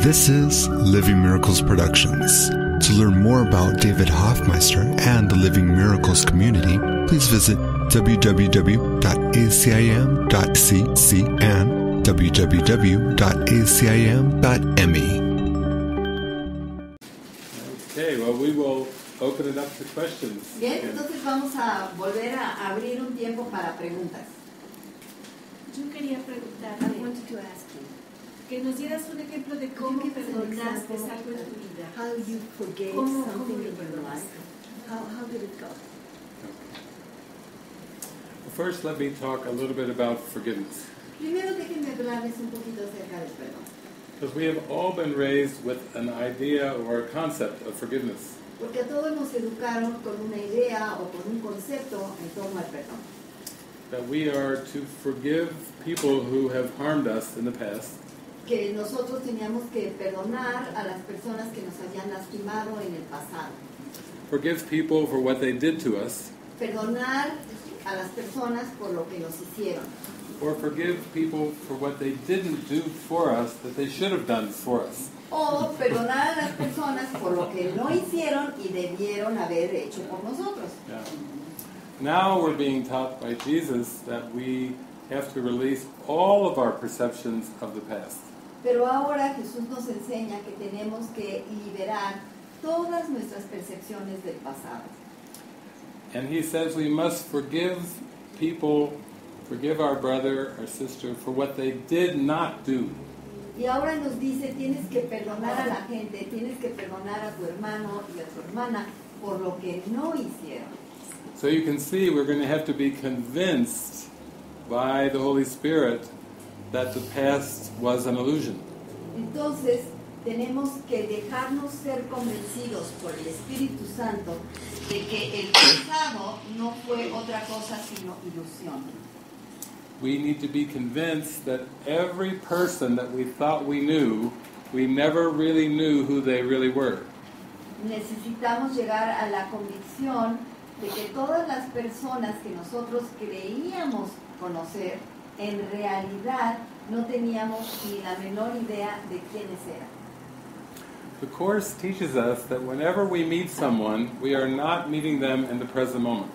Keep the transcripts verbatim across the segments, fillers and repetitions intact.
This is Living Miracles Productions. To learn more about David Hoffmeister and the Living Miracles community, please visit w w w dot a c i m dot c c and w w w dot a c i m dot m e. Okay, well, we will open it up to questions. Bien, entonces vamos a volver a abrir un tiempo para preguntas. Yo quería preguntar, I wanted to ask you, que nos dieras un ejemplo de cómo perdonaste algo en tu vida. How you forgave something in your life. How, how did it go? First, let me talk a little bit about forgiveness. Primero, déjenme hablarles un poquito acerca del perdón. Because we have all been raised with an idea or a concept of forgiveness. Porque todos nos educaron con una idea o con un concepto en torno al perdón. That we are to forgive people who have harmed us in the past. Que nosotros teníamos que perdonar a las personas que nos habían lastimado en el pasado. Forgive people for what they did to us. Perdonar a las personas por lo que nos hicieron. Or forgive people for what they didn't do for us that they should have done for us. O perdonar a las personas por lo que no hicieron y debieron haber hecho por nosotros. Yeah. Now we're being taught by Jesus that we have to release all of our perceptions of the past. Pero ahora Jesús nos enseña que tenemos que liberar todas nuestras percepciones del pasado. And he says we must forgive people, forgive our brother, our sister, for what they did not do. Y ahora nos dice, tienes que perdonar a la gente, tienes que perdonar a tu hermano y a tu hermana por lo que no hicieron. So you can see we're going to have to be convinced by the Holy Spirit that the past was an illusion. Entonces, tenemos que dejarnos ser convencidos por el Espíritu Santo de que el pasado no fue otra cosa sino ilusión. We need to be convinced that every person that we thought we knew, we never really knew who they really were. Necesitamos llegar a la convicción de que todas las personas que nosotros creíamos conocer, en realidad no teníamos ni la menor idea de quiénes eran. The Course teaches us that whenever we meet someone, we are not meeting them in the present moment.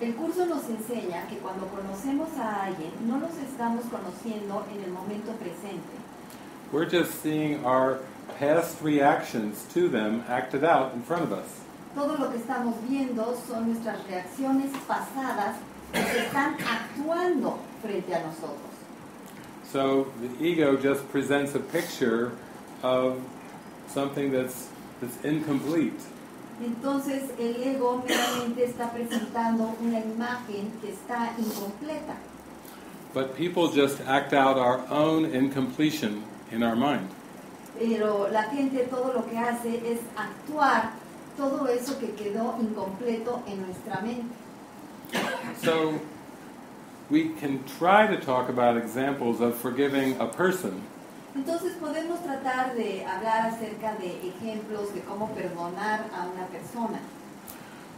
El curso nos enseña que cuando conocemos a alguien, no nos estamos conociendo en el momento presente. We're just seeing our past reactions to them acted out in front of us. Todo lo que estamos viendo son nuestras reacciones pasadas que se están actuando frente a nosotros. So the ego just presents a picture of something that's, that's incomplete. Entonces el ego meramente está presentando una imagen que está incompleta. But people just act out our own incompletion in our mind. Pero la gente todo lo que hace es actuar todo eso que quedó incompleto en nuestra mente. So we can try to talk about examples of forgiving a person. Entonces podemos tratar de hablar acerca de ejemplos de cómo perdonar a una persona.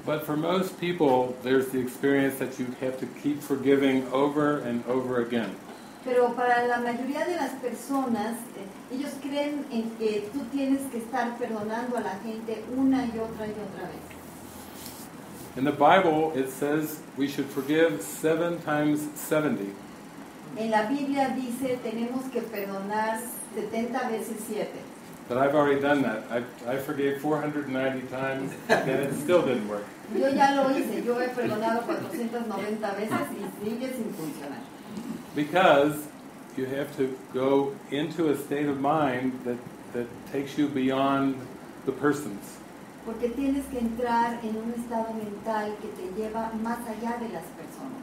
But for most people, there's the experience that you have to keep forgiving over and over again. Pero para la mayoría de las personas, eh, ellos creen en que tú tienes que estar perdonando a la gente una y otra y otra vez. In the Bible, it says we should forgive seven times seventy. En la Biblia dice tenemos que perdonar setenta veces siete. But I've already done that. I I forgave four hundred ninety times and it still didn't work. Yo ya lo hice. Yo he perdonado cuatrocientas noventa veces y sigue sin funcionar. Because you have to go into a state of mind that that takes you beyond the persons. Porque tienes que entrar en un estado mental que te lleva más allá de las personas.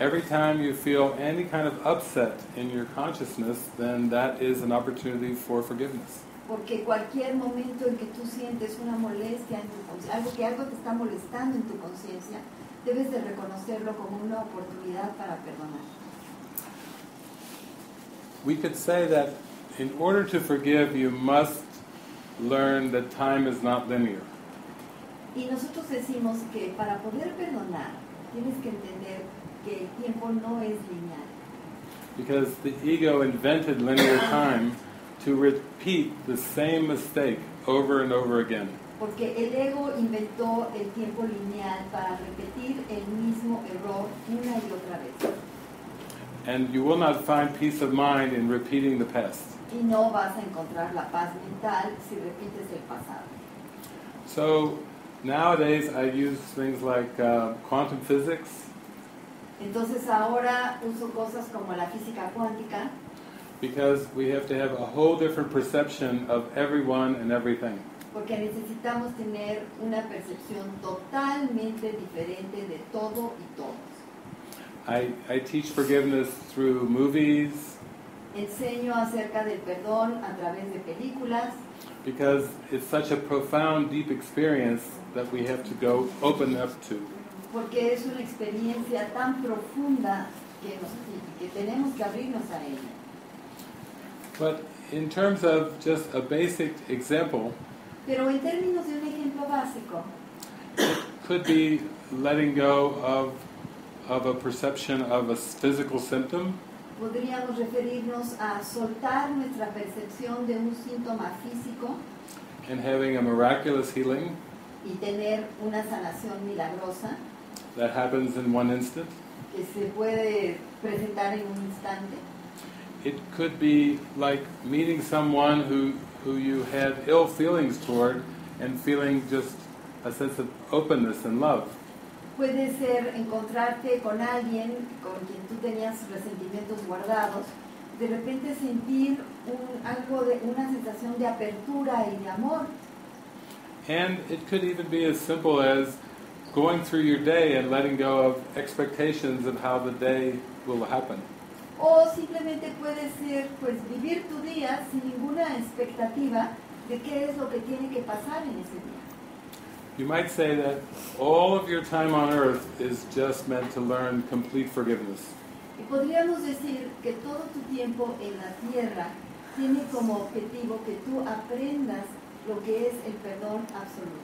Every time you feel any kind of upset in your consciousness, then that is an opportunity for forgiveness. Porque cualquier momento en que tú sientes una molestia en tu conciencia, algo que algo te está molestando en tu conciencia, debes de reconocerlo como una oportunidad para perdonar. We could say that in order to forgive, you must learn that time is not linear. Y nosotros decimos que para poder perdonar, tienes que entender que el tiempo no es lineal. Because the ego invented linear time to repeat the same mistake over and over again. Porque el ego inventó el tiempo lineal para repetir el mismo error una y otra vez. And you will not find peace of mind in repeating the past. Y no vas a encontrar la paz mental si repites el pasado. So nowadays I use things like uh, quantum physics. Entonces ahora uso cosas como la física cuántica. Because we have to have a whole different perception of everyone and everything. Porque necesitamos tener una percepción totalmente diferente de todo y todos. I, I teach forgiveness through movies. Enseño acerca del perdón a través de películas. Because it's such a profound, deep experience that we have to go open up to. Porque es una experiencia tan profunda que, nos, que tenemos que abrirnos a ella. But in terms of just a basic example, Pero en términos de un ejemplo básico, it could be letting go of of a perception of a physical symptom. Podríamos referirnos a soltar nuestra percepción de un síntoma físico. And having a miraculous healing. Y tener una sanación milagrosa. That happens in one instant. Que se puede presentar en un instante. It could be like meeting someone who, who you had ill feelings toward and feeling just a sense of openness and love. Puede ser encontrarte con alguien con quien tú tenías resentimientos guardados, de repente sentir un, algo de, una sensación de apertura y de amor. And it could even be as simple as going through your day and letting go of expectations of how the day will happen. O simplemente puede ser, pues, vivir tu día sin ninguna expectativa de qué es lo que tiene que pasar en ese día. You might say that all of your time on earth is just meant to learn complete forgiveness. Y podríamos decir que todo tu tiempo en la tierra tiene como objetivo que tú aprendas lo que es el perdón absoluto.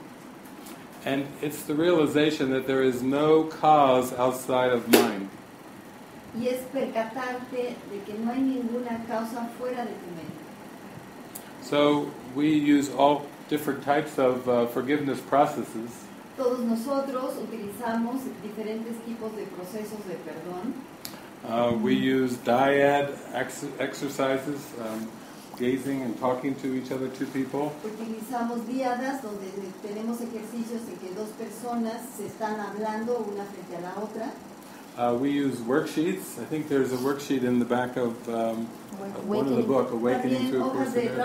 And it's the realization that there is no cause outside of mind. Y es percatarte de que no hay ninguna causa fuera de tu mente. So we use all different types of uh, forgiveness processes. Todos nosotros utilizamos diferentes tipos de procesos de perdón. Uh, we use dyad ex- exercises, um, gazing and talking to each other, two people. Utilizamos diadas donde tenemos ejercicios en que dos personas se están hablando una frente a la otra. Uh, we use worksheets. I think there's a worksheet in the back of um, one of the book, Awakening to a Course in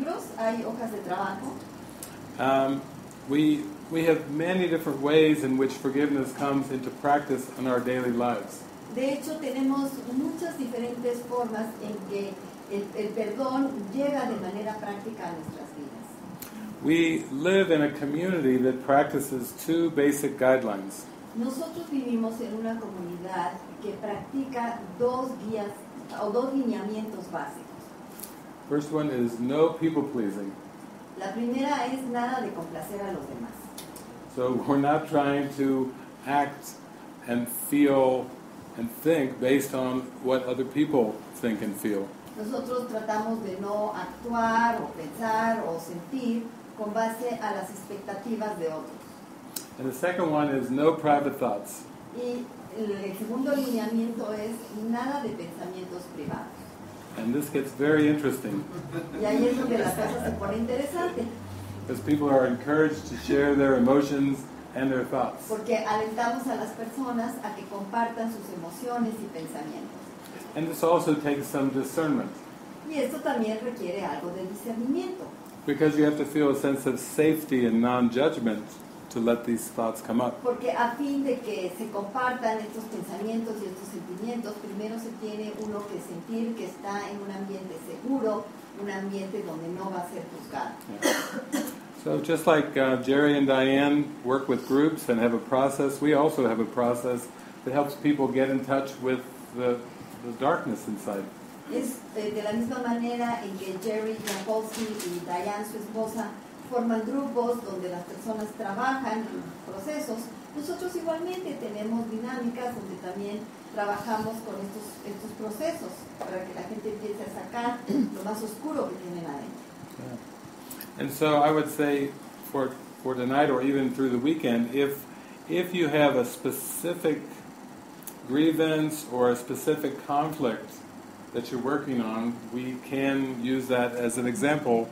Miracles. Um, we, we have many different ways in which forgiveness comes into practice in our daily lives. De hecho, tenemos muchas diferentes formas en que el, el perdón llega de manera práctica a nuestras vidas. We live in a community that practices two basic guidelines. Nosotros vivimos en una comunidad que practica dos guías o dos lineamientos básicos. First one is no people pleasing. La primera es nada de complacer a los demás. So we're not trying to act and feel and think based on what other people think and feel. Nosotros tratamos de no actuar o pensar o sentir con base a las expectativas de otros. And the second one is no private thoughts. Y el segundo lineamiento es nada de pensamientos privados. And this gets very interesting. Y ahí es donde las cosas se ponen interesantes. Because people are encouraged to share their emotions and their thoughts. Porque alentamos a las personas a que compartan sus emociones y pensamientos. And this also takes some discernment. Y esto también requiere algo de discernimiento. Because you have to feel a sense of safety and non-judgment to let these thoughts come up. Porque a fin de que se compartan estos pensamientos y estos sentimientos, primero se tiene uno que sentir que está en un ambiente seguro, un ambiente donde no va a ser juzgado. Yeah. So just like uh, Jerry and Diane work with groups and have a process, we also have a process that helps people get in touch with the, the darkness inside. Es eh, de la misma manera en que Jerry Jampolsky y Diane, su esposa, forman grupos donde las personas trabajan en procesos, nosotros igualmente tenemos dinámicas donde también trabajamos con estos, estos procesos para que la gente empiece a sacar lo más oscuro que tienen adentro. Yeah. And so I would say for for tonight or even through the weekend, if if you have a specific grievance or a specific conflict that you're working on, we can use that as an example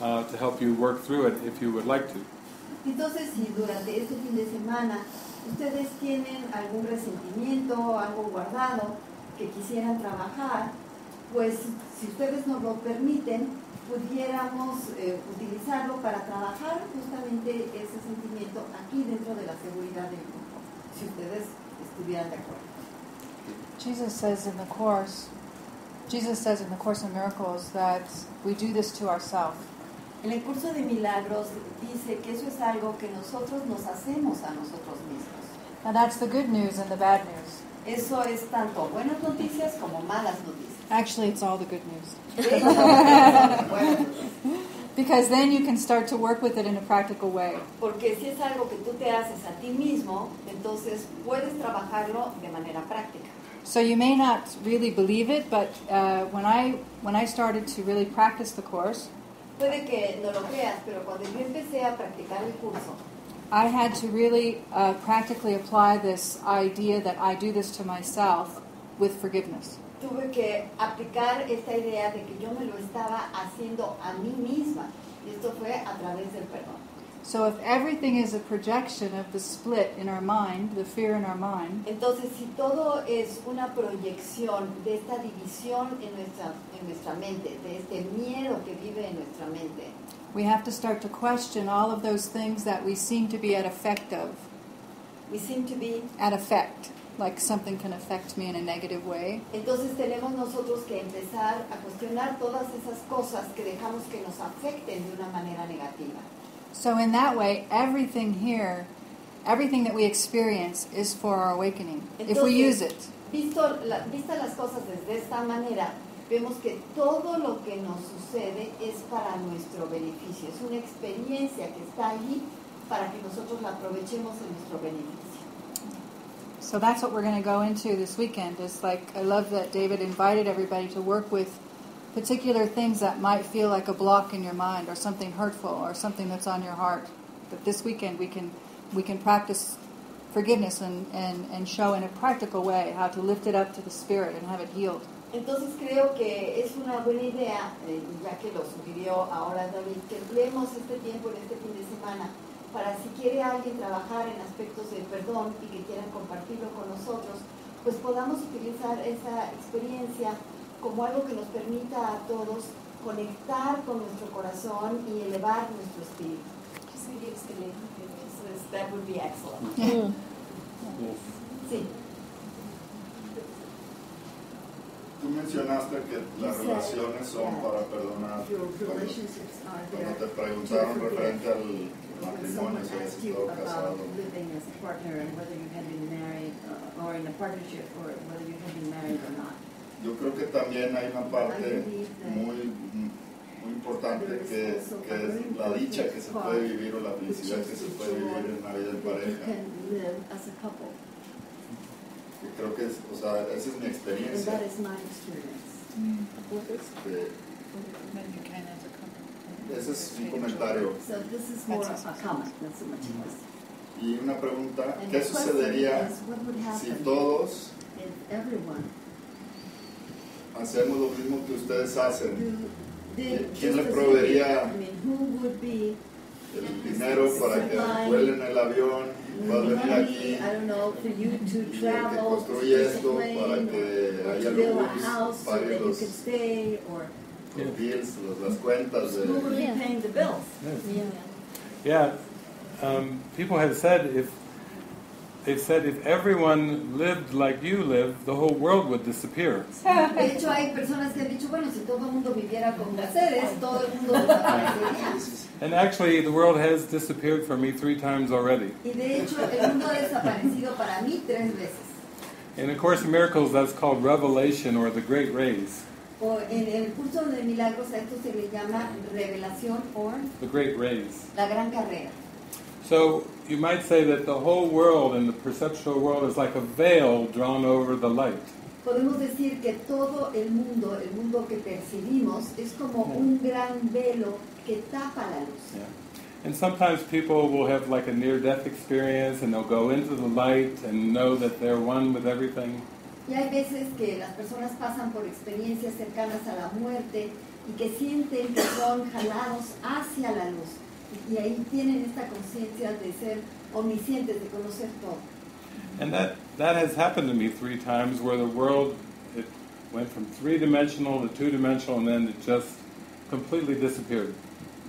uh, to help you work through it if you would like to. Entonces, si durante este fin de semana ustedes tienen algún resentimiento, algo guardado que quisieran trabajar, pues si ustedes nos lo permiten, pudiéramos eh, utilizarlo para trabajar justamente ese sentimiento aquí dentro de la seguridad del grupo, si ustedes estuvieran de acuerdo. Jesus says in the Course, Jesus says in the Course in Miracles that we do this to ourselves. En el Curso de Milagros dice que eso es algo que nosotros nos hacemos a nosotros mismos. And that's the good news and the bad news. Eso es tanto buenas noticias como malas noticias. Actually, it's all the good news. Because then you can start to work with it in a practical way. Porque si es algo que tú te haces a ti mismo, entonces puedes trabajarlo de manera práctica. So you may not really believe it, but uh, when I when I started to really practice the Course, puede que no lo creas, pero cuando yo empecé a practicar el curso, I had to really uh, practically apply this idea that I do this to myself with forgiveness. Tuve que aplicar esta idea de que yo me lo estaba haciendo a mí misma. Esto fue a través del perdón. So if everything is a projection of the split in our mind, the fear in our mind, entonces si todo es una proyección de esta división en nuestra en nuestra mente, de este miedo que vive en nuestra mente, we have to start to question all of those things that we seem to be at effect of. We seem to be at effect, like something can affect me in a negative way. Entonces tenemos nosotros que empezar a cuestionar todas esas cosas que dejamos que nos afecten de una manera negativa. So in that way, everything here, everything that we experience is for our awakening, entonces, if we use it. Visto la, vista las cosas desde esta manera, vemos que todo lo que nos sucede es para nuestro beneficio. Es una experiencia que está allí para que nosotros la aprovechemos en nuestro beneficio. So that's what we're going to go into this weekend. It's like, I love that David invited everybody to work with particular things that might feel like a block in your mind, or something hurtful, or something that's on your heart. But this weekend we can we can practice forgiveness and, and, and show in a practical way how to lift it up to the spirit and have it healed. Entonces creo que es una buena idea, eh, ya que lo sugirió ahora David, que empleemos este tiempo en este fin de semana para si quiere alguien trabajar en aspectos del perdón y que quieran compartirlo con nosotros, pues podamos utilizar esa experiencia como algo que nos permita a todos conectar con nuestro corazón y elevar nuestro espíritu. That would be excellent. Mm. Yes. Sí. Tú mencionaste que las relaciones son para perdonar. Cuando te preguntaron referente al matrimonio, si has estado casado, yo creo que también hay una parte muy, muy importante que, que es la dicha que se puede vivir o la felicidad que se puede vivir en una vida en pareja. Que creo que es, o sea, esa es mi experiencia. Este, ese es un comentario. Y una pregunta, ¿qué sucedería si todos hacemos lo mismo que ustedes hacen? ¿Quién les proveería el dinero para que vuelen el avión y puedan venir aquí? Que construye esto para que haya luz, pague los bills, las cuentas. Yeah, um, people have said if they said if everyone lived like you live, the whole world would disappear. De hecho, hay personas que han dicho, bueno, si todo el mundo viviera como ustedes, todo el mundo desaparecería. And actually, the world has disappeared for me three times already. Y de hecho, el mundo ha desaparecido para mí tres veces. In A Course in Miracles, that's called revelation or the Great Raise. O en el curso de milagros a esto se le llama revelación o the Great Raise. La gran carrera. So you might say that the whole world and the perceptual world is like a veil drawn over the light. Podemos decir que todo el mundo, el mundo que percibimos, es como yeah. un gran velo que tapa la luz. Yeah. And sometimes people will have like a near-death experience, and they'll go into the light and know that they're one with everything. Y hay veces que las personas pasan por experiencias cercanas a la muerte y que sienten que son jalados hacia la luz. Y ahí tienen esta conciencia de ser omniscientes, de conocer todo. And that that has happened to me three times, where the world it went from three-dimensional to two-dimensional, and then it just completely disappeared.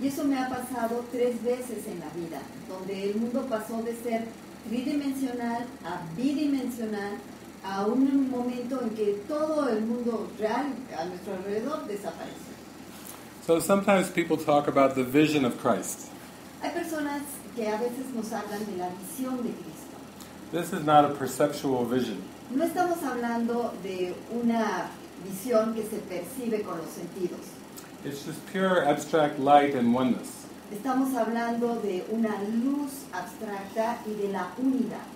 Y eso me ha pasado tres veces en la vida, donde el mundo pasó de ser tridimensional a bidimensional, a un momento en que todo el mundo real a nuestro alrededor desaparece. So sometimes people talk about the vision of Christ. Hay personas que a veces nos hablan de la visión de Cristo. This is not a perceptual vision. No estamos hablando de una visión que se percibe con los sentidos. It's just pure abstract light and oneness. Estamos hablando de una luz abstracta y de la unidad.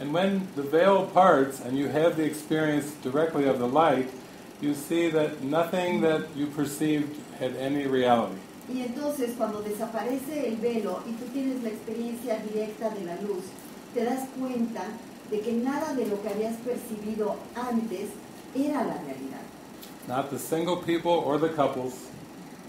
And when the veil parts and you have the experience directly of the light, you see that nothing that you perceived had any reality. Y entonces cuando desaparece el velo y tú tienes la experiencia directa de la luz, te das cuenta de que nada de lo que habías percibido antes era la realidad. Not the single people or the couples.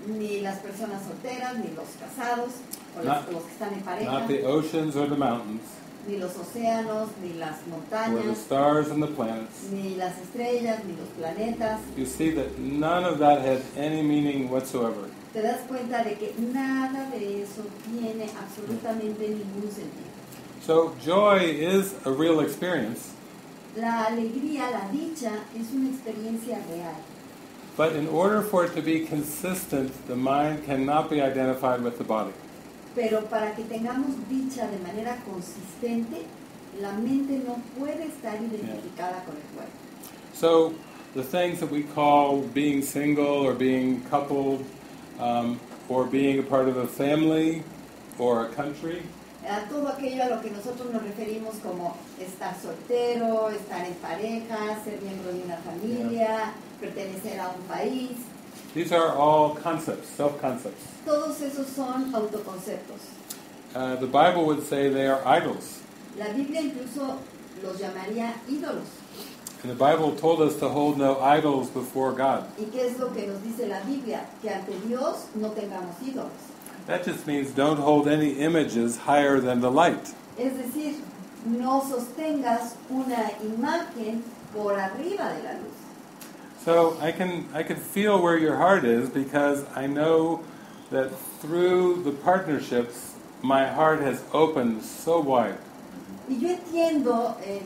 Ni las personas solteras, ni los casados, o not, los que están en pareja. Not the oceans or the mountains. Ni los océanos, ni las montañas. Or the stars and the planets. Ni las estrellas, ni los planetas. You see that none of that had any meaning whatsoever. Te das cuenta de que nada de eso tiene absolutamente ningún sentido. So joy is a real experience. La alegría, la dicha, es una experiencia real. But in order for it to be consistent, the mind cannot be identified with the body. Pero para que tengamos dicha de manera consistente, la mente no puede estar identificada yeah. con el cuerpo. So, the things that we call being single or being coupled, um, or being a part of a family or a country. A todo aquello a lo que nosotros nos referimos como estar soltero, estar en pareja, ser miembro de una familia, yeah. pertenecer a un país. These are all concepts, self-concepts. Todos esos son autoconceptos. Uh, the Bible would say they are idols. La Biblia incluso los llamaría ídolos. And the Bible told us to hold no idols before God. ¿Y qué es lo que nos dice la Biblia? Que ante Dios no tengamos ídolos. That just means don't hold any images higher than the light. Es decir, no sostengas una imagen por arriba de la luz. So I can I can feel where your heart is, because I know that through the partnerships my heart has opened so wide. Y yo entiendo el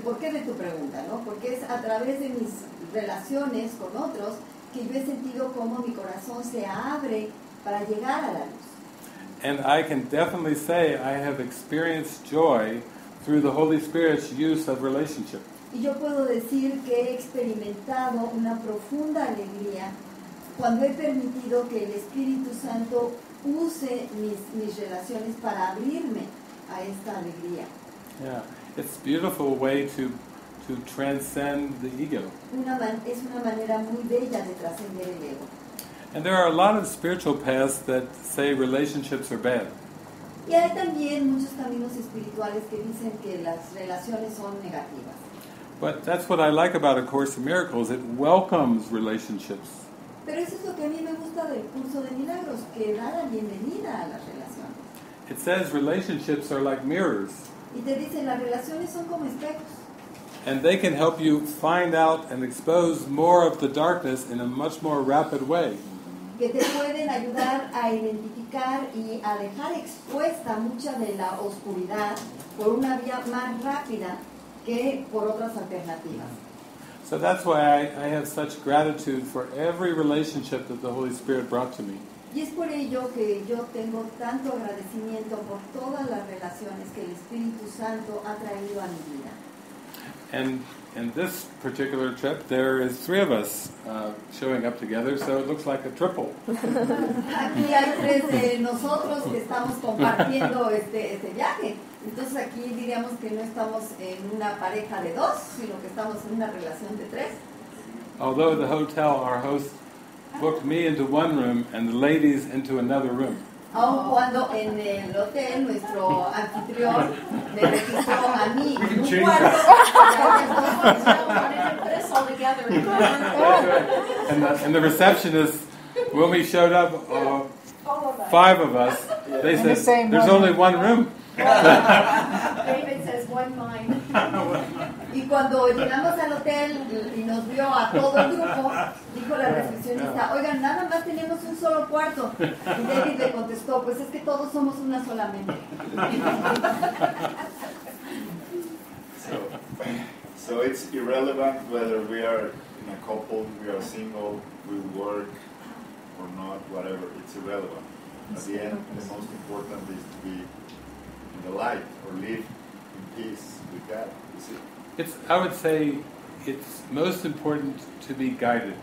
porqué de tu pregunta, ¿no? Porque es a través de mis relaciones con otros que yo he sentido cómo mi corazón se abre para llegar a la luz. And I can definitely say I have experienced joy through the Holy Spirit's use of relationship. Y yo puedo decir que he experimentado una profunda alegría cuando he permitido que el Espíritu Santo use mis, mis relaciones para abrirme a esta alegría. Yeah, it's a beautiful way to to transcend the ego. Una man, es una manera muy bella de trascender el ego. And there are a lot of spiritual paths that say relationships are bad. Y hay también muchos caminos espirituales que dicen que las relaciones son negativas. But that's what I like about A Course in Miracles. It welcomes relationships. Pero eso es lo que a mí me gusta del curso de milagros, que da la bienvenida a las relaciones. It says relationships are like mirrors. Y te dice las relaciones son como espejos. And they can help you find out and expose more of the darkness in a much more rapid way. Que te pueden ayudar a identificar y a dejar expuesta mucha de la oscuridad por una vía más rápida. So that's why I, I have such gratitude for every relationship that the Holy Spirit brought to me. Y es por ello que yo tengo tanto agradecimiento por todas las relaciones que el Espíritu Santo ha traído a mi vida. And in this particular trip, there is three of us uh, showing up together, so it looks like a triple. Aquí hay tres de nosotros que estamos compartiendo este, este viaje. Entonces aquí diríamos que no estamos en una pareja de dos, sino que estamos en una relación de tres. Although the hotel, our host, booked me into one room and the ladies into another room. Aun cuando en el hotel nuestro anfitrión me registró a mí en un cuarto, and the, and the receptionist, when we showed up, uh, five of us, they said, "There's only one room." David says, "One mind." Y cuando llegamos al hotel y nos vio a todo el grupo, dijo la recepcionista, oigan, nada más tenemos un solo cuarto. Y David le contestó, pues es que todos somos una sola mente. So, so it's irrelevant whether we are in a couple, we are single, we work or not, whatever, it's irrelevant. At the end, the most important is to be in the light or live in peace with God. Is it? It's, I would say it's most important to be guided.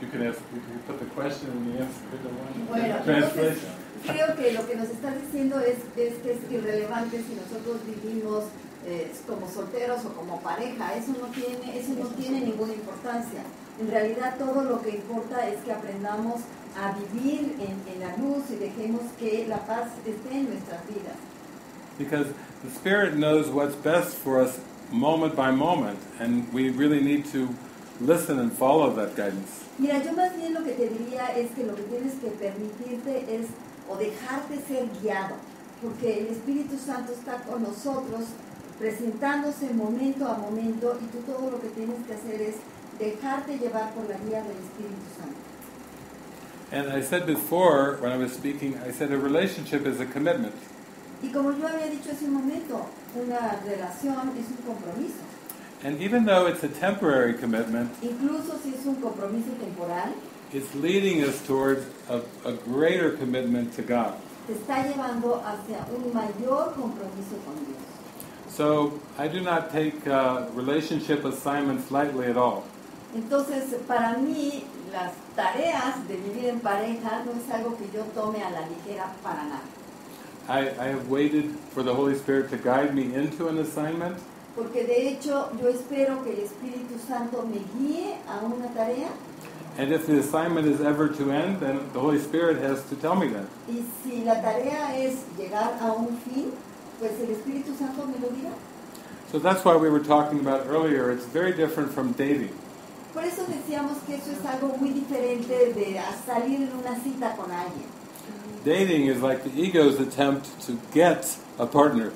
You can ask, you can put the question and the answer in the one. Bueno, translation. Entonces, creo que lo que nos estás diciendo es, es que es irrelevante si nosotros vivimos eh, como solteros o como pareja. Eso no tiene, eso no tiene ninguna importancia. En realidad, todo lo que importa es que aprendamos a vivir en, en la luz y dejemos que la paz esté en nuestras vidas. Because the Spirit knows what's best for us moment by moment, and we really need to listen and follow that guidance. Mira, yo más bien lo que te diría es que lo que tienes que permitirte es o dejarte ser guiado, porque el Espíritu Santo está con nosotros presentándose momento a momento, y tú todo lo que tienes que hacer es dejarte llevar por la guía del Espíritu Santo. And I said before, when I was speaking, I said a relationship is a commitment. Y como yo había dicho hace un momento, una relación es un compromiso. And even though it's a temporary commitment, incluso si es un compromiso temporal, it's leading us towards a, a greater commitment to God. Te está llevando hacia un mayor compromiso con Dios. So I do not take uh, relationship assignments lightly at all. Entonces, para mí, las tareas de vivir en pareja no es algo que yo tome a la ligera para nada. I, I have waited for the Holy Spirit to guide me into an assignment. Porque de hecho yo espero que el Espíritu Santo me guíe a una tarea. And if the assignment is ever to end, then the Holy Spirit has to tell me that. Y si la tarea es llegar a un fin, pues el Espíritu Santo me lo dirá. So that's why we were talking about earlier. It's very different from dating. Por eso decíamos que eso es algo muy diferente de salir en una cita con alguien. Dating is like the ego's attempt to get a partner.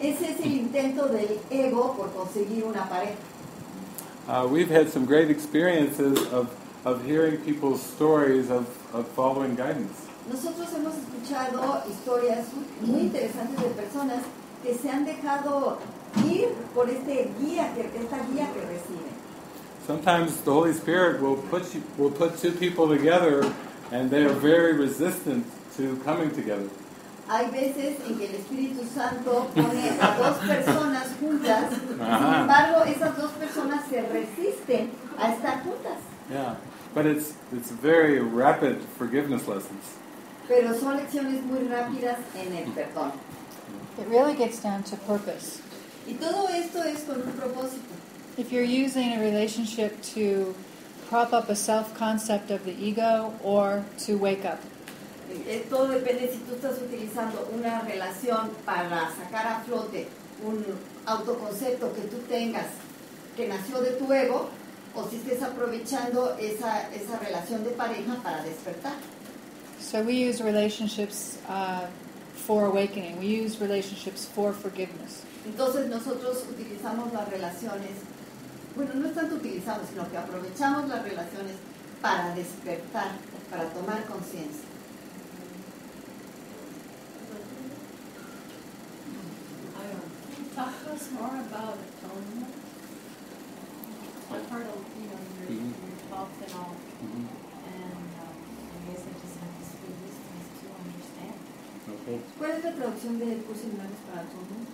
Ese es el intento del ego por conseguir una pareja. We've had some great experiences of of hearing people's stories of of following guidance. Nosotros hemos escuchado historias muy interesantes de personas que se han dejado ir por este guía, que esta guía que reciben. Sometimes the Holy Spirit will put you, will put two people together, and they are very resistant to coming together. Hay veces en que el Espíritu Santo pone a dos personas juntas, sin embargo, esas dos personas se resisten a estar juntas. Yeah, but it's it's very rapid forgiveness lessons. Pero son lecciones muy rápidas en el perdón. It really gets down to purpose. Y todo esto es con un propósito. If you're using a relationship to prop up a self-concept of the ego or to wake up. Todo depende si tú estás utilizando una relación para sacar a flote un autoconcepto que tú tengas que nació de tu ego, o si estés aprovechando esa esa relación de pareja para despertar. So we use relationships uh, for awakening. We use relationships for forgiveness. Entonces nosotros utilizamos las relaciones, bueno, no tanto utilizamos, sino que aprovechamos las relaciones para despertar, para tomar conciencia. Talk to us more about atonement. I've heard, you know, you're, you're involved in all, mm-hmm. and um, I guess I just have to speak these things to understand. Okay. ¿Cuál es la traducción del curso de Miracles para atonement?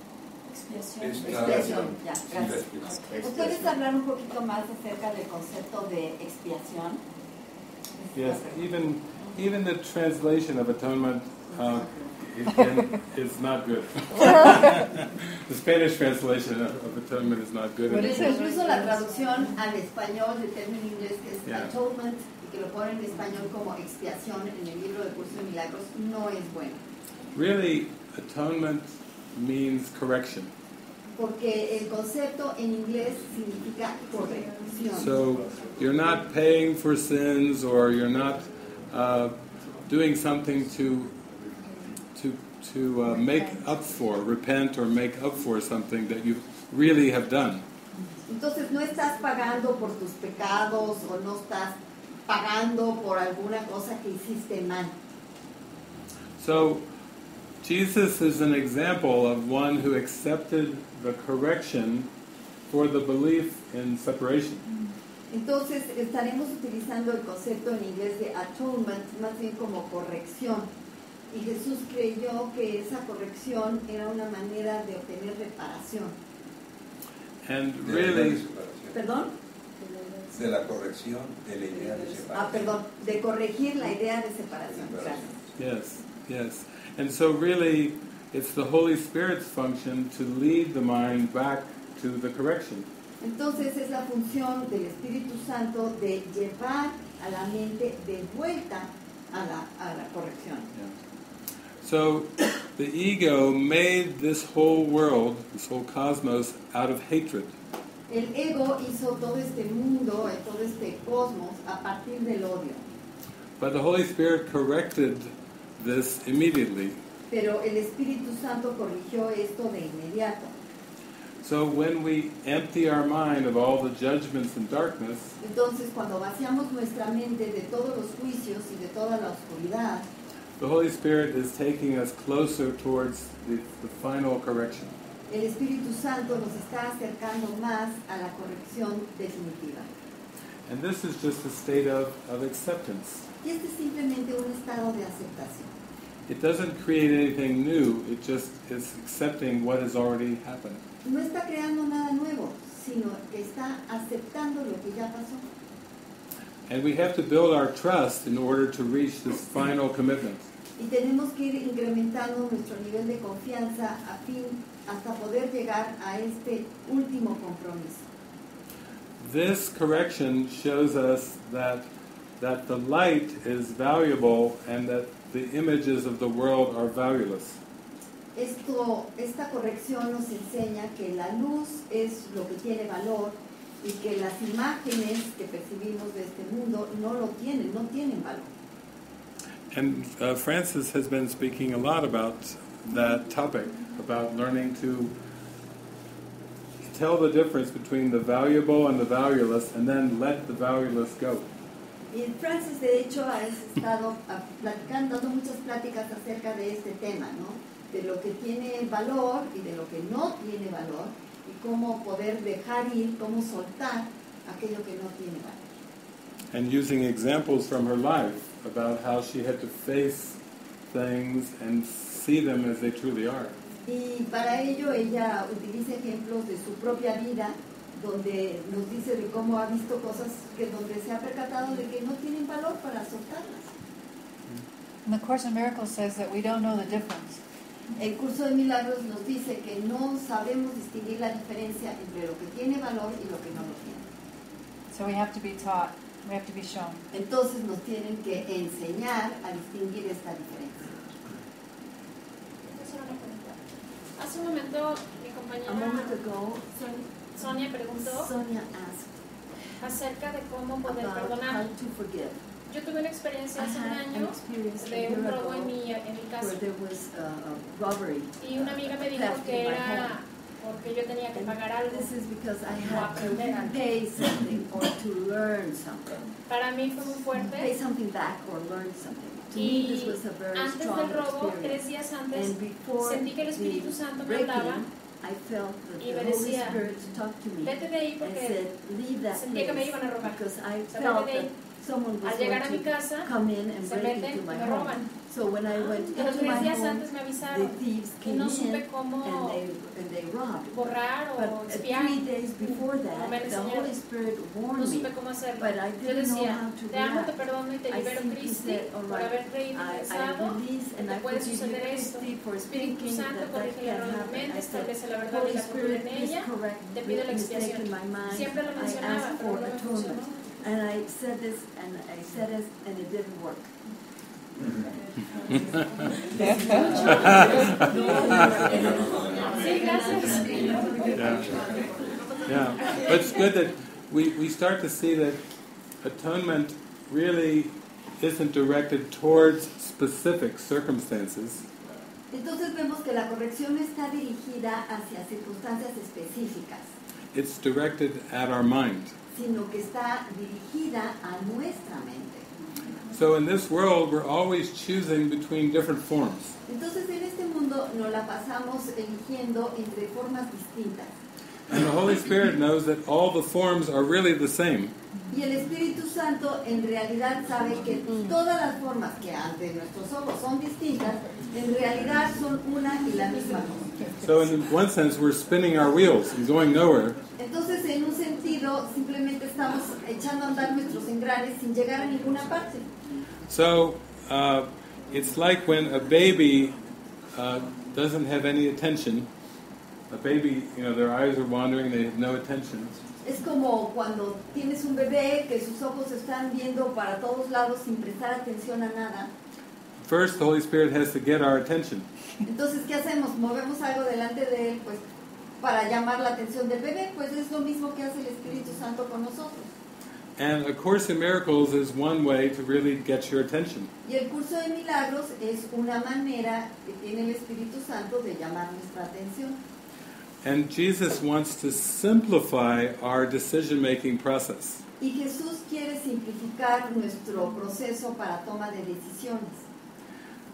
Expresión. Expresión. Ya, gracias. Expresión. ¿Puedes hablar un poquito más acerca del concepto de expiación? Yes, even even the translation of atonement uh, is not good. The Spanish translation of, of atonement is not good. Por eso incluso la traducción al español del término inglés que es yeah. atonement y que lo ponen en español como expiación en el libro de Curso de Milagros no es bueno. Really, atonement means correction. Porque el concepto en inglés significa corrección. So you're not paying for sins, or you're not uh, doing something to to to uh, make up for, repent or make up for something that you really have done. Entonces no estás pagando por tus pecados o no estás pagando por alguna cosa que hiciste mal. So Jesus is an example of one who accepted the correction for the belief in separation. Entonces estaremos utilizando el concepto en inglés de atonement más bien como corrección. Y Jesús creyó que esa corrección era una manera de obtener reparación. And really, perdón. De la corrección de la idea de separación. Ah, perdón, de corregir la idea de separación. Gracias. Yes, yes. And so really, it's the Holy Spirit's function to lead the mind back to the correction. Entonces es la función del Espíritu Santo de llevar a la mente de vuelta a la a la corrección. Yeah. So the ego made this whole world, this whole cosmos, out of hatred. El ego hizo todo este mundo, todo este cosmos a partir del odio. But the Holy Spirit corrected this immediately. Pero el Espíritu Santo corrigió esto de inmediato. So when we empty our mind of all the judgments and darkness, entonces cuando vaciamos nuestra mente de todos los juicios y de toda la oscuridad, the Holy Spirit is taking us closer towards the, the final correction. El Espíritu Santo nos está acercando más a la corrección definitiva. And this is just a state of, of acceptance. Y este es simplemente un estado de aceptación. It doesn't create anything new, it just is accepting what has already happened. No está creando nada nuevo, sino que está aceptando lo que ya pasó. And we have to build our trust in order to reach this final commitment. Y tenemos que ir incrementando nuestro nivel de confianza a fin hasta poder llegar a este último compromiso. This correction shows us that that the light is valuable and that the images of the world are valueless. Esto, esta corrección nos enseña que la luz es lo que tiene valor y que las imágenes que percibimos de este mundo no lo tienen, no tienen valor. And uh, Francis has been speaking a lot about that topic, about learning to tell the difference between the valuable and the valueless, and then let the valueless go. Y Francis, de hecho, ha estado platicando, dando muchas pláticas acerca de este tema, ¿no? De lo que tiene valor y de lo que no tiene valor, y cómo poder dejar ir, cómo soltar aquello que no tiene valor. And using examples from her life about how she had to face things and see them as they truly are. Y para ello ella utiliza ejemplos de su propia vida, donde nos dice de cómo ha visto cosas que donde se ha percatado de que no tienen valor para soltarlas. And the Course in Miracles says that we don't know the difference. El Curso de Milagros nos dice que no sabemos distinguir la diferencia entre lo que tiene valor y lo que no lo tiene. So we have to be taught, we have to be shown. Entonces nos tienen que enseñar a distinguir esta diferencia. Hace un momento mi compañera Sonia preguntó Sonia asked, acerca de cómo poder perdonar. Yo tuve una experiencia hace un año de un robo en mi, en mi casa. Y una amiga me dijo que era porque yo tenía que pagar algo o aprender algo. Para mí fue muy fuerte. Y antes del robo, tres días antes, sentí que el Espíritu Santo me hablaba. I felt that the Holy Spirit talked to me and said, leave that place, because I felt that someone was going to casa, come in and break into my home. Roban. So when I went into my home, the thieves came no in and they, and they robbed. But three days before that, no the Holy Spirit warned no me, but I didn't know how to react. I simply said, all right, I, I release and I forgive you, Christi, for speaking that that can happen. I said, Holy Spirit, please correct the mistake in my mind. I asked for atonement. And I said this, and I said this, and it didn't work. yeah. yeah, but it's good that we, we start to see that atonement really isn't directed towards specific circumstances. Entonces vemos que la corrección está dirigida hacia circunstancias específicas. It's directed at our mind. Sino que está dirigida a nuestra mente. So in this world, we're always choosing between different forms. Entonces en este mundo nos la pasamos eligiendo entre formas distintas. And the Holy Spirit knows that all the forms are really the same. Y el Espíritu Santo en realidad sabe que todas las formas que ante nuestros ojos son distintas, en realidad son una y la misma. So in one sense, we're spinning our wheels and going nowhere. Entonces en un sentido simplemente estamos echando a andar nuestros engranes sin llegar a ninguna parte. So, uh, it's like when a baby uh, doesn't have any attention. A baby, you know, their eyes are wandering, they have no attention. Es como cuando tienes un bebé que sus ojos están viendo para todos lados sin prestar atención a nada. First, the Holy Spirit has to get our attention. Entonces, ¿qué hacemos? Movemos algo delante de él, pues, para llamar la atención del bebé, pues es lo mismo que hace el Espíritu Santo con nosotros. And A Course in Miracles is one way to really get your attention. Y el curso de milagros es una manera que tiene el Espíritu Santo de llamar nuestra atención. And Jesus wants to simplify our decision-making process. Y Jesús quiere simplificar nuestro proceso para toma de decisiones.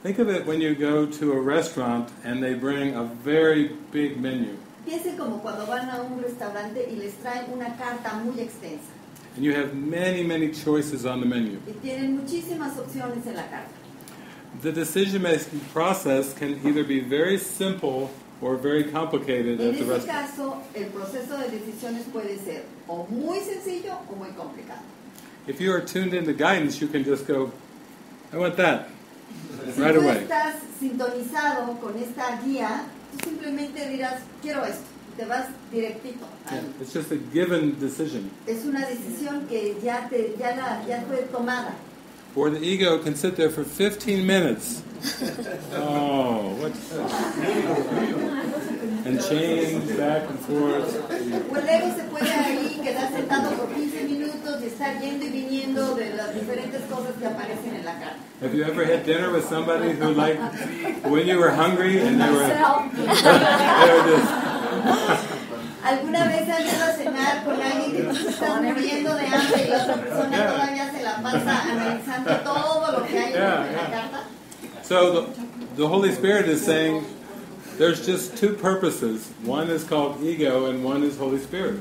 Think of it when you go to a restaurant and they bring a very big menu. Piense como cuando van a un restaurante y les traen una carta muy extensa. And you have many, many choices on the menu. The decision-making process can either be very simple or very complicated at the restaurant. If you are tuned into guidance, you can just go, I want that, right away. Yeah, it's just a given decision. Or the ego can sit there for fifteen minutes. Oh, what's that? And change back and forth. Have you ever had dinner with somebody who, like, when you were hungry and they were, they were just... ¿Alguna vez has ido a cenar con alguien que te está muriendo de hambre y la otra persona yeah. todavía se la pasa analizando todo lo que hay yeah, en la yeah. carta? So the, the Holy Spirit is saying there's just two purposes. One is called ego and one is Holy Spirit.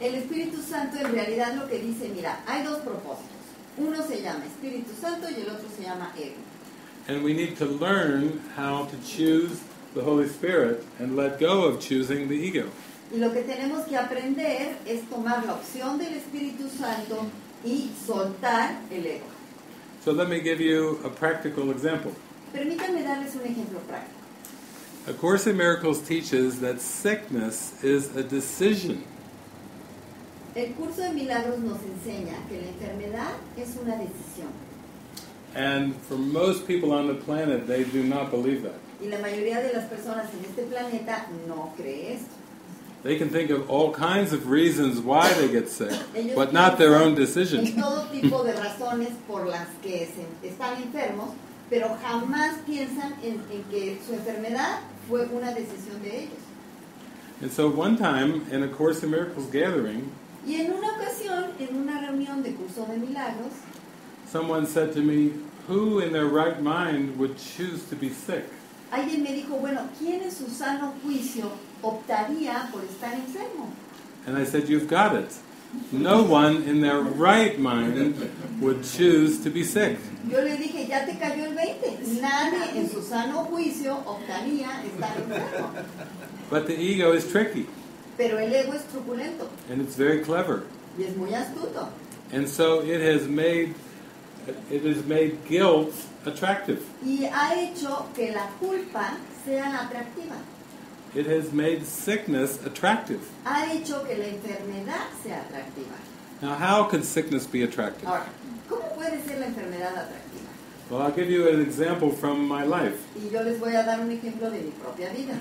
El Espíritu Santo en realidad lo que dice, mira, hay dos propósitos. Uno se llama Espíritu Santo y el otro se llama ego. And we need to learn how to choose the Holy Spirit and let go of choosing the ego. Y lo que tenemos que aprender es tomar la opción del Espíritu Santo y soltar el ego. So let me give you a practical example. Permítanme darles un ejemplo práctico. A Course in Miracles teaches that sickness is a decision. El curso de milagros nos enseña que la enfermedad es una decisión. And for most people on the planet, they do not believe that. Y la mayoría de las personas en este planeta no cree esto. They can think of all kinds of reasons why they get sick, but not their own decision. Todo tipo de razones por las que están enfermos, pero jamás piensan en que su enfermedad fue una decisión de ellos. And so one time in A Course in Miracles gathering, y en una ocasión en una reunión de curso de milagros, someone said to me, "Who in their right mind would choose to be sick?" Alguien me dijo, bueno, ¿quién en su sano juicio optaría por estar enfermo? And I said, you've got it. No one in their right mind would choose to be sick. Yo le dije, ya te cayó el veinte. Nadie en su sano juicio optaría estar enfermo. But the ego is tricky. Pero el ego es truculento. And it's very clever. Y es muy astuto. And so it has made it has made guilt attractive. Y ha hecho que la culpa sea la atractiva. It has made sickness attractive. Ha hecho que la enfermedad sea atractiva. Now, how can sickness be attractive? Ahora, ¿cómo puede ser la enfermedad atractiva? Well, I'll give you an example from my life. Y yo les voy a dar un ejemplo de mi propia vida.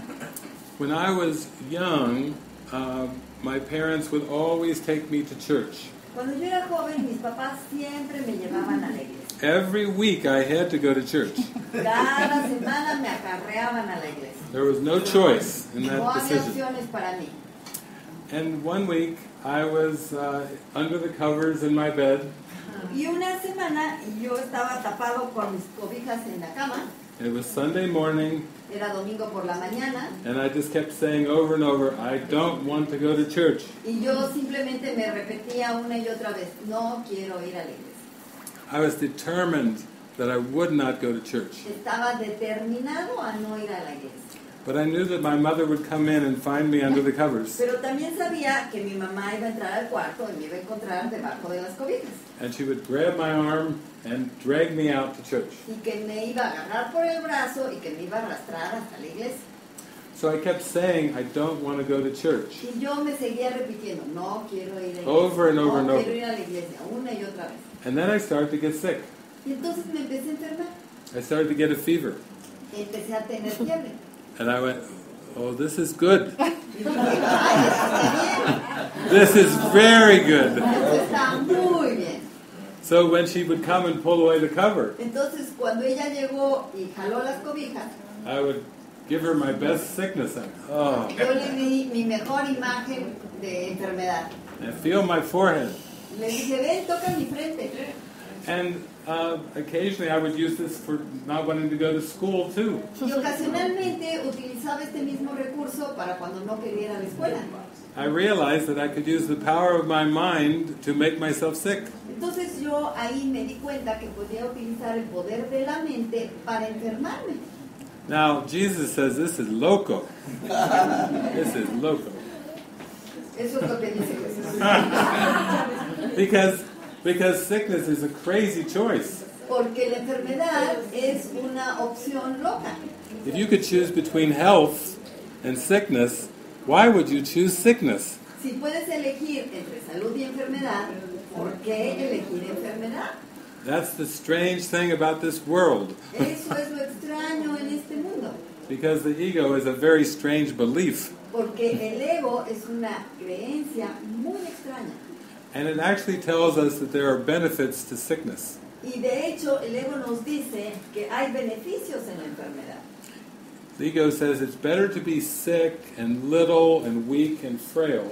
When I was young, uh, my parents would always take me to church. Cuando yo era joven, mis papás siempre me llevaban a la iglesia. Every week I had to go to church. Cada semana me acarreaban a la iglesia. There was no choice in that decision. And one week I was uh, under the covers in my bed. It was Sunday morning. And I just kept saying over and over, I don't want to go to church. I was determined that I would not go to church. But I knew that my mother would come in and find me under the covers. And she would grab my arm and drag me out to church. So I kept saying, I don't want to go to church. Over and over and over. And then I started to get sick. I started to get a fever. And I went, oh, this is good. This is very good. So when she would come and pull away the cover, I would give her my best sickness. I, oh. And I feel my forehead. And uh, occasionally I would use this for not wanting to go to school too. I realized that I could use the power of my mind to make myself sick. Now Jesus says this is loco. This is loco. Because Because sickness is a crazy choice. If you could choose between health and sickness, why would you choose sickness? That's the strange thing about this world. Because the ego is a very strange belief. And it actually tells us that there are benefits to sickness. The ego says it's better to be sick and little and weak and frail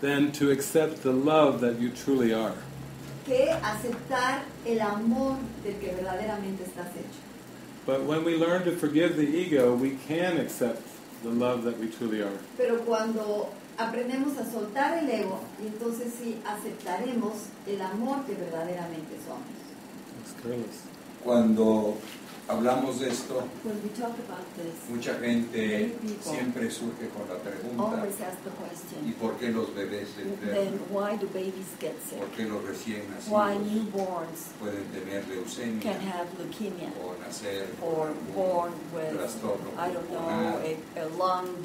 than to accept the love that you truly are. But when we learn to forgive the ego, we can accept the love that we truly are. Pero cuando aprendemos a soltar el ego, entonces sí aceptaremos el amor que verdaderamente somos. Cuando hablamos de esto, mucha gente siempre surge con la pregunta: ¿y por qué los bebés se enferman? ¿Por qué los recién nacidos pueden tener leucemia o nacer con un trastorno pulmonar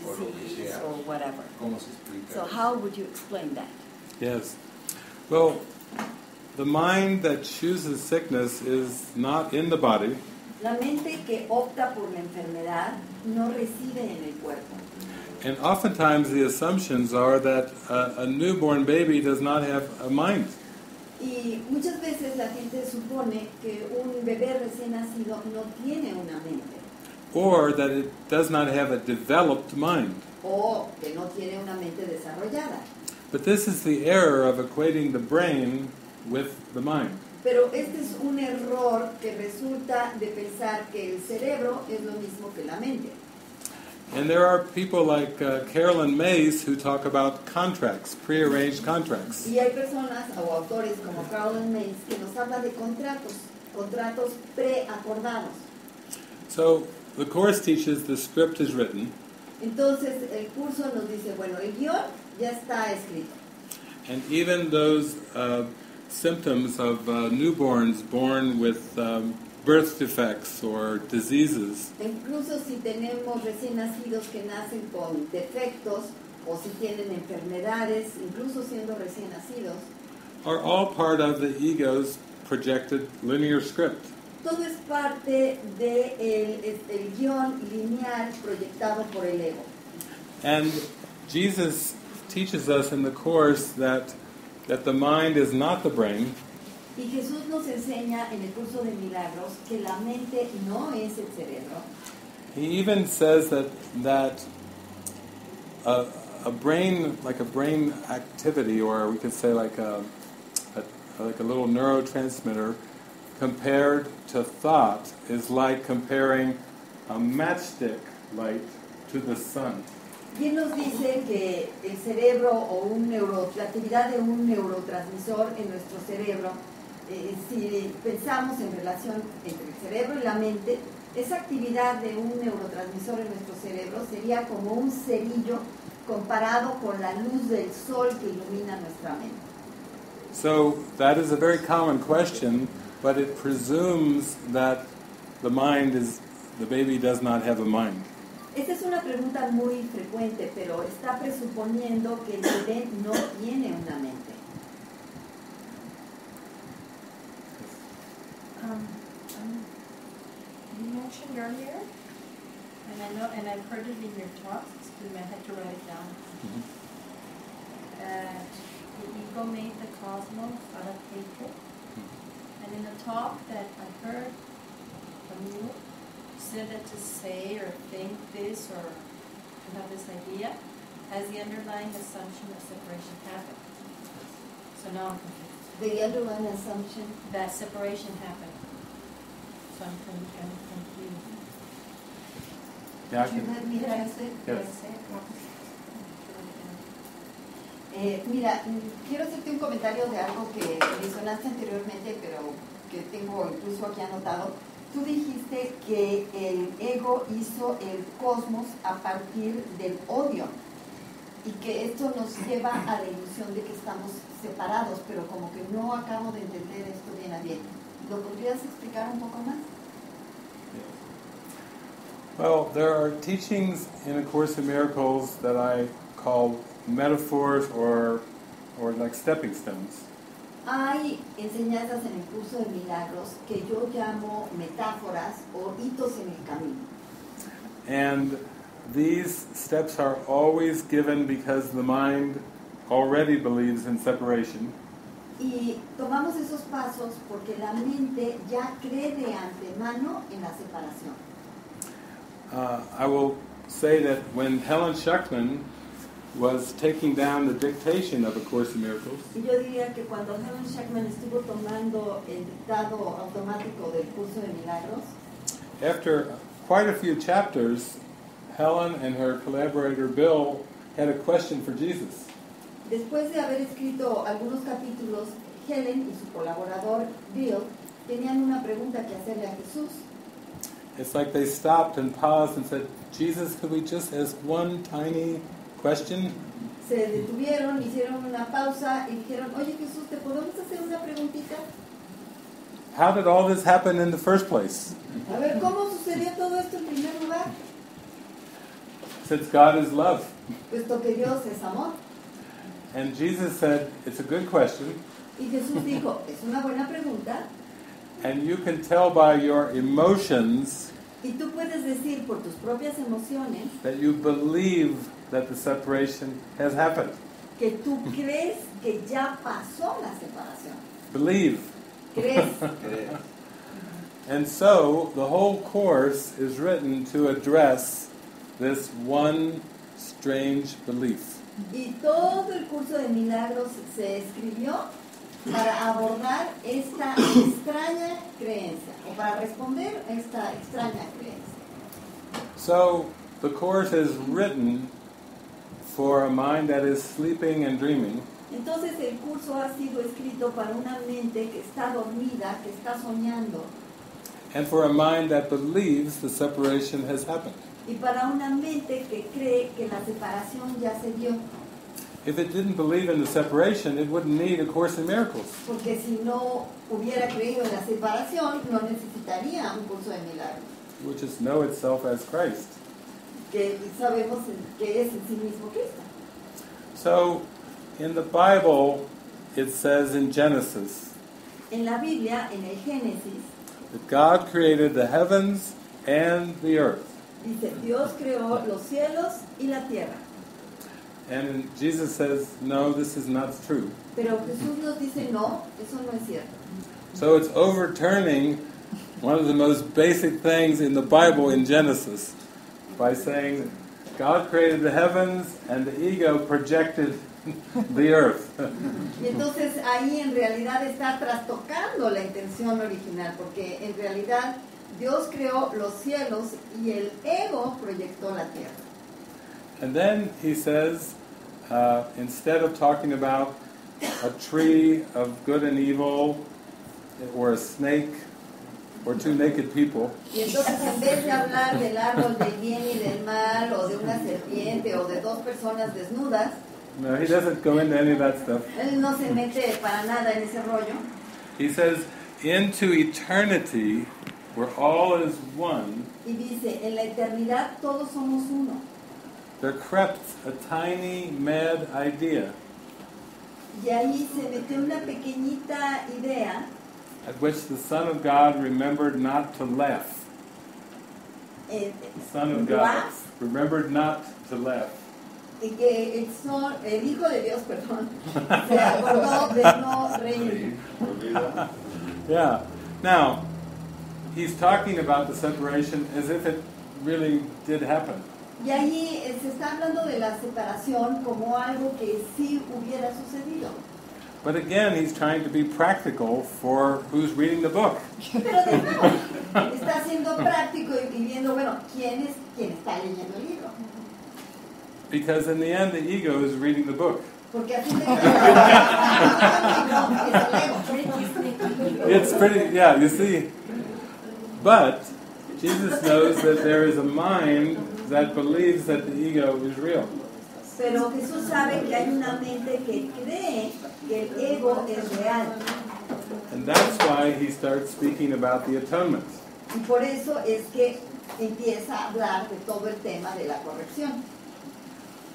o lo que sea? ¿Cómo se explica eso? Sí. Bueno, the mind that chooses sickness is not in the body. La mente que opta por la enfermedad no reside en el cuerpo. And oftentimes the assumptions are that a, a newborn baby does not have a mind. Y muchas veces la gente supone que un bebé recién nacido no tiene una mente. Or that it does not have a developed mind. O que no tiene una mente desarrollada. But this is the error of equating the brain with the mind. Pero este es un error que resulta de pensar que el cerebro es lo mismo que la mente. And there are people like uh, Carolyn Mace who talk about contracts, prearranged contracts. Y hay personas o autores como Carolyn Mace que nos habla de contratos, contratos preacordados. So the course teaches the script is written. Entonces el curso nos dice, bueno, el guión ya está escrito. And even those uh, symptoms of uh, newborns born with um, birth defects or diseases. Incluso si tenemos recién nacidos que nacen con defectos o si tienen enfermedades, incluso siendo recién nacidos. Are all part of the ego's projected linear script. Todo es parte de el, el guión lineal proyectado por el ego. And Jesus teaches us in the course that that the mind is not the brain. Y Jesús nos enseña en el curso de milagros que la mente no es el cerebro. He even says that that a, a brain, like a brain activity, or we could say like a, a like a little neurotransmitter, compared to thought is like comparing a matchstick light to the sun. Y él nos dice que el cerebro o un neuro, la actividad de un neurotransmisor en nuestro cerebro, eh, si pensamos en relación entre el cerebro y la mente, esa actividad de un neurotransmisor en nuestro cerebro sería como un cerillo comparado con la luz del sol que ilumina nuestra mente. So that is a very common question. But it presumes that the mind is, the baby does not have a mind. Esta es una pregunta muy frecuente, pero está presuponiendo que el bebé no tiene una mente. Um, um, you mentioned earlier, and I know, and I've heard it in your talks, excuse me, I had to write it down. Mm-hmm. uh, the ego made the cosmos out of hatred. And in the talk that I heard from you, you said that to say or think this or to have this idea has the underlying assumption of separation happened. So now I'm confused. The underlying assumption? That separation happened. So I'm confused. Yeah, Could you let me translate? Yes. Eh, mira, quiero hacerte un comentario de algo que mencionaste anteriormente, pero que tengo incluso aquí anotado. Tú dijiste que el ego hizo el cosmos a partir del odio y que esto nos lleva a la ilusión de que estamos separados, pero como que no acabo de entender esto bien a bien. ¿Lo podrías explicar un poco más? Well, there are teachings in A Course in Miracles that I call metaphors or or like stepping stones. Hay enseñanzas en el curso de milagros que yo llamo metáforas o hitos en el camino. And these steps are always given because the mind already believes in separation. Y tomamos esos pasos porque la mente ya cree de antemano en la separación. Uh, I will say that when Helen Schucman was taking down the dictation of A Course in Miracles. Y yo diría que cuando Helen Schucman estuvo tomando el dictado automático del curso de milagros. After quite a few chapters, Helen and her collaborator Bill had a question for Jesus. Después de haber escrito algunos capítulos, Helen y su colaborador Bill tenían una pregunta que hacerle a Jesús. It's like they stopped and paused and said, "Jesus, could we just ask one tiny question?" Se detuvieron, hicieron una pausa y dijeron, "Oye Jesús, ¿te podemos hacer una preguntita?" How did all this happen in the first place? A ver, ¿cómo sucedió todo esto en primer lugar? Since God is love. Puesto que Dios es amor. And Jesus said, "It's a good question." Y Jesús dijo, "Es una buena pregunta." And you can tell by your emotions. Y tú puedes decir por tus propias emociones. That you believe that the separation has happened. Que tú crees que ya pasó la separación. Believe. Crees. And so the whole course is written to address this one strange belief. Y todo el curso de milagros se escribió para abordar esta extraña creencia, o para responder a esta extraña creencia. So, the Course is written for a mind that is sleeping and dreaming. Entonces el curso ha sido escrito para una mente que está dormida, que está soñando. And for a mind that believes the separation has happened. Y para una mente que cree que la separación ya se dio. If it didn't believe in the separation, it wouldn't need A Course in Miracles. Porque si no hubiera creído en la separación, no necesitaría un curso de milagros. Which is know itself as Christ. Que sabemos que es en sí mismo Cristo. So, in the Bible, it says in Genesis. En la Biblia, en el Génesis. That God created the heavens and the earth. Dice, Dios creó los cielos y la tierra. And Jesus says, no, this is not true. Pero Jesús nos dice, no, eso no es cierto. So it's overturning one of the most basic things in the Bible in Genesis by saying, God created the heavens and the ego projected the earth. Y entonces ahí en realidad está trastocando la intención original, porque en realidad Dios creó los cielos y el ego proyectó la tierra. And then he says, uh, instead of talking about a tree of good and evil, or a snake, or two naked people. Y entonces en vez de hablar del árbol del bien y del mal, o de una serpiente, o de dos personas desnudas. No, he doesn't go into any of that stuff. Él no se mete para nada en ese rollo. He says, into eternity, where all is one. Y dice, en la eternidad todos somos uno. There crept a tiny, mad idea. Y ahí se metió una pequeñita idea. At which the Son of God remembered not to laugh. The Son of God remembered not to laugh. El Hijo de Dios, perdón, se acordó de no reír. Yeah. Now, he's talking about the separation as if it really did happen. Y ahí se está hablando de la separación como algo que sí hubiera sucedido. But again, he's trying to be practical for who's reading the book. Pero de nuevo, está siendo práctico y viviendo, bueno, ¿quién es quien está leyendo el libro? Because in the end, the ego is reading the book. Porque así de nuevo, it's pretty, yeah, you see. But Jesus knows that there is a mind that believes that the ego is real. Pero Jesús sabe que hay una mente que cree que el ego es real. And that's why he starts speaking about the atonement. Y por eso es que empieza a hablar de todo el tema de la corrección.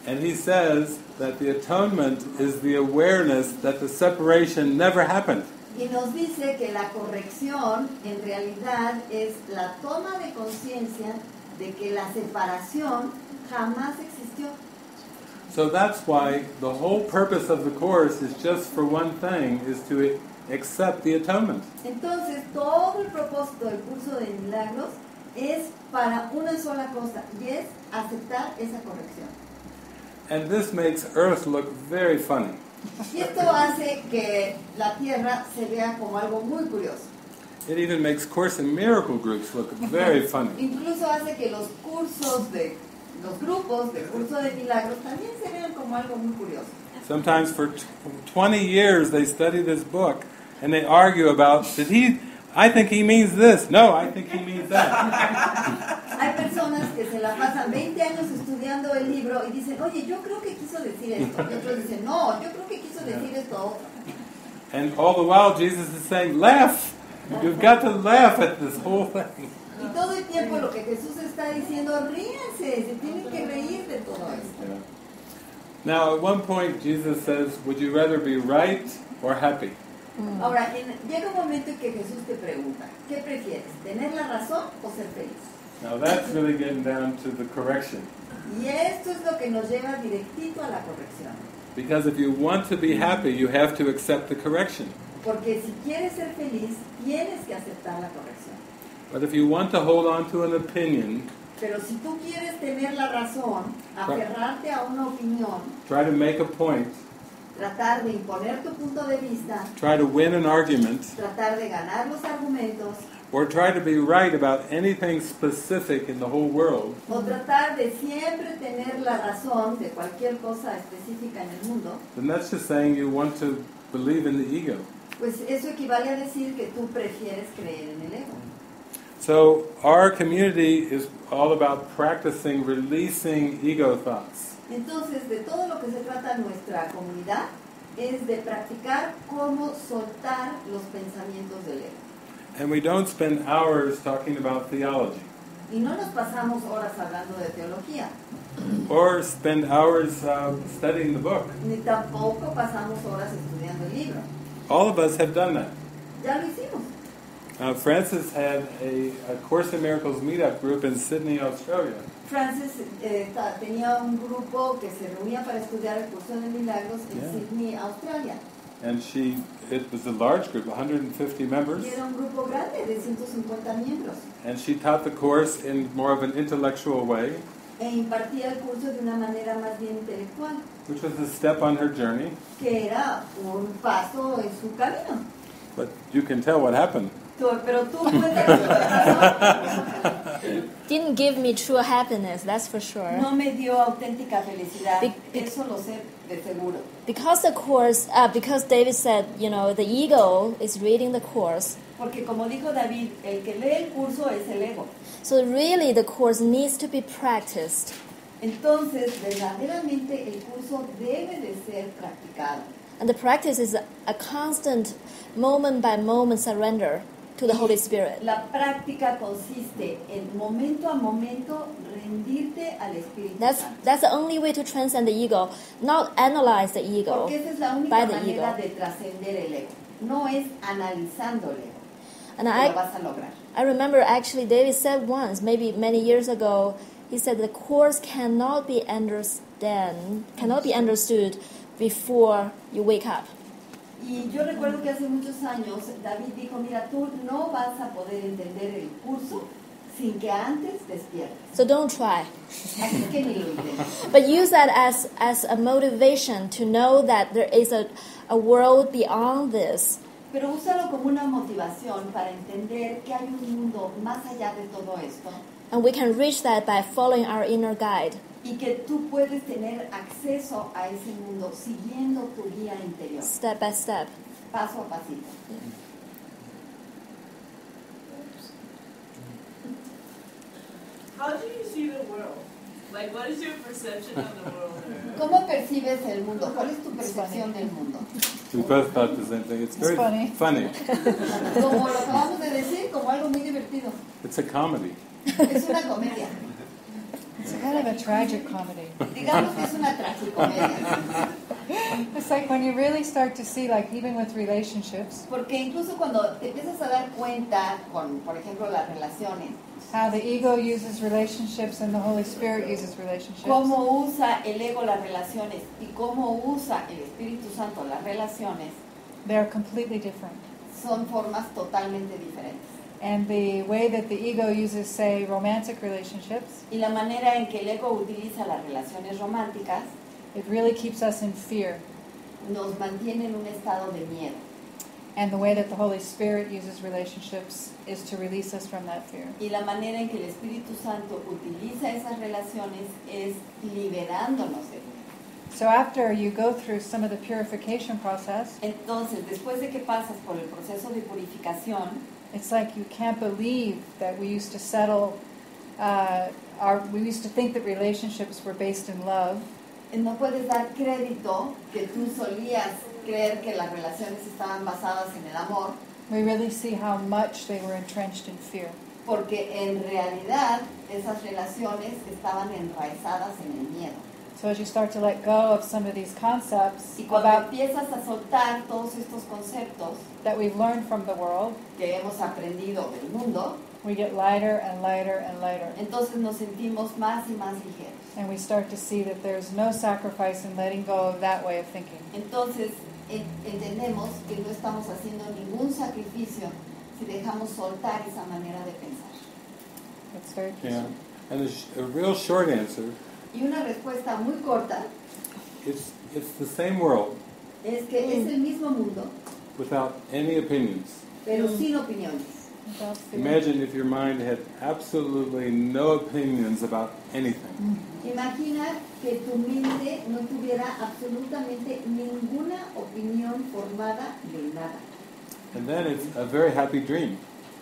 And he says that the atonement is the awareness that the separation never happened. Y nos dice que la corrección en realidad es la toma de conciencia de que la separación jamás existió. So that's why the whole purpose of the Course is just for one thing, is to accept the atonement. Entonces todo el propósito del curso de milagros es para una sola cosa, y es aceptar esa corrección. And this makes Earth look very funny. Y esto hace que la Tierra se vea como algo muy curioso. It even makes Course in Miracle groups look very funny. Incluso hace que los cursos de los grupos de curso de milagros también se vean como algo muy curioso. Sometimes for twenty years they study this book and they argue about did he I think he means this. No, I think he means that. Hay personas que se la pasan veinte años estudiando el libro y dicen, "Oye, yo creo que quiso decir esto." Y otros dicen, "No, yo creo que quiso decir esto otro." And all the while Jesus is saying, "Laugh. You've got to laugh at this whole thing." Y todo el tiempo lo que Jesús está diciendo, ríanse, se tienen que reír de todo esto. Now, at one point, Jesus says, "Would you rather be right or happy?" Ahora, llega un momento en que Jesús te pregunta, ¿qué prefieres, tener la razón o ser feliz? Now, that's really getting down to the correction. Y esto es lo que nos lleva directito a la corrección. Because if you want to be happy, you have to accept the correction. Porque si quieres ser feliz, tienes que aceptar la corrección. But if you want to hold on to an opinion, pero si tú quieres tener la razón, aferrarte a una opinión, try to make a point, Tratar de imponer tu punto de vista. Try to win an argument. Tratar de ganar los argumentos. Or try to be right about anything specific in the whole world. O tratar de siempre tener la razón de cualquier cosa específica en el mundo. Then that's just saying you want to believe in the ego. Pues eso equivale a decir que tú prefieres creer en el ego. So our community is all about practicing releasing ego thoughts. Entonces, de todo lo que se trata nuestra comunidad es de practicar cómo soltar los pensamientos del ego. And we don't spend hours talking about theology. Y no nos pasamos horas hablando de teología. Or spend hours uh, studying the book. Ni tampoco pasamos horas estudiando el libro. All of us have done that. Ya lo hicimos. Uh, Francis had a, a Course in Miracles meetup group in Sydney, Australia. Francis eh, tenía un grupo que se reunía para estudiar el curso de milagros en yeah. Sydney, Australia. And she, it was a large group, one hundred fifty members. Y era un grupo grande de ciento cincuenta miembros. And she taught the course in more of an intellectual way. E impartía el curso de una manera más bien intelectual. Which was a step on her journey. Que era un paso en su camino. But you can tell what happened. Didn't give me true happiness, that's for sure. No me dio auténtica felicidad. Eso lo sé de seguro. Because the course, uh, because David said, you know, the ego is reading the course. Porque como dijo David, el que lee el curso es el ego. So really, the course needs to be practiced. Entonces, verdaderamente el curso debe de ser practicado. And the practice is a, a constant, moment by moment surrender to the Holy Spirit. La práctica consiste en momento a momento rendirte al Espíritu. That's that's the only way to transcend the ego, not analyze the ego. Porque esa es la única manera de trascender el ego. No es analizando el ego. And I, lo vas a lograr. I remember actually David said once, maybe many years ago, he said the course cannot be understand, cannot be understood before you wake up. Y yo recuerdo que hace muchos años David dijo, mira, tú no vas a poder entender el curso sin que antes despiertes. So don't try. Así que ni lo intentes. But use that as as a motivation to know that there is a a world beyond this. Pero úsalo como una motivación para entender que hay un mundo más allá de todo esto. And we can reach that by following our inner guide. Y que tú puedes tener acceso a ese mundo siguiendo tu guía interior. Step by step. Paso a pasito. How do you see the world? Like, what is your perception of the world? ¿Cómo percibes el mundo? ¿Cuál es tu percepción del mundo? We both thought the same thing. It's very funny. funny. Como lo acabamos de decir, como algo muy divertido. It's a comedy. Es una comedia. It's kind of a tragic comedy. It's like when you really start to see, like even with relationships, how the ego uses relationships and the Holy Spirit uses relationships. Cómo usa el ego las relaciones y cómo usa el Espíritu Santo las relaciones. They are completely different. Son formas totalmente diferentes. And the way that the ego uses, say, romantic relationships, y la manera en que el ego utiliza las relaciones románticas, it really keeps us in fear. Nos mantiene en un estado de miedo. And the way that the Holy Spirit uses relationships is to release us from that fear. Y la manera en que el Espíritu Santo utiliza esas relaciones es liberándonos de miedo. So after you go through some of the purification process, entonces después de que pasas por el proceso de purificación, it's like you can't believe that we used to settle, uh, our, we used to think that relationships were based in love. No puedes dar crédito que tú solías creer que las relaciones estaban basadas en el amor. We really see how much they were entrenched in fear. Porque en realidad esas relaciones estaban enraizadas en el miedo. So as you start to let go of some of these concepts about that we've learned from the world, que hemos aprendido del mundo, we get lighter and lighter and lighter. Entonces nos sentimos más y más ligeros. And we start to see that there's no sacrifice in letting go of that way of thinking. Entonces entendemos que no estamos haciendo ningún sacrificio si dejamos soltar esa manera de pensar. That's very true. Yeah. And a, sh- a real short answer. Y una respuesta muy corta. It's, it's the same world. Es que mm. es el mismo mundo. Without any opinions. Pero mm. sin opiniones. Imagine if your mind had absolutely no opinions about anything. Mm. Imagina que tu mente no tuviera absolutamente ninguna opinión formada de nada. And then it's a very happy dream.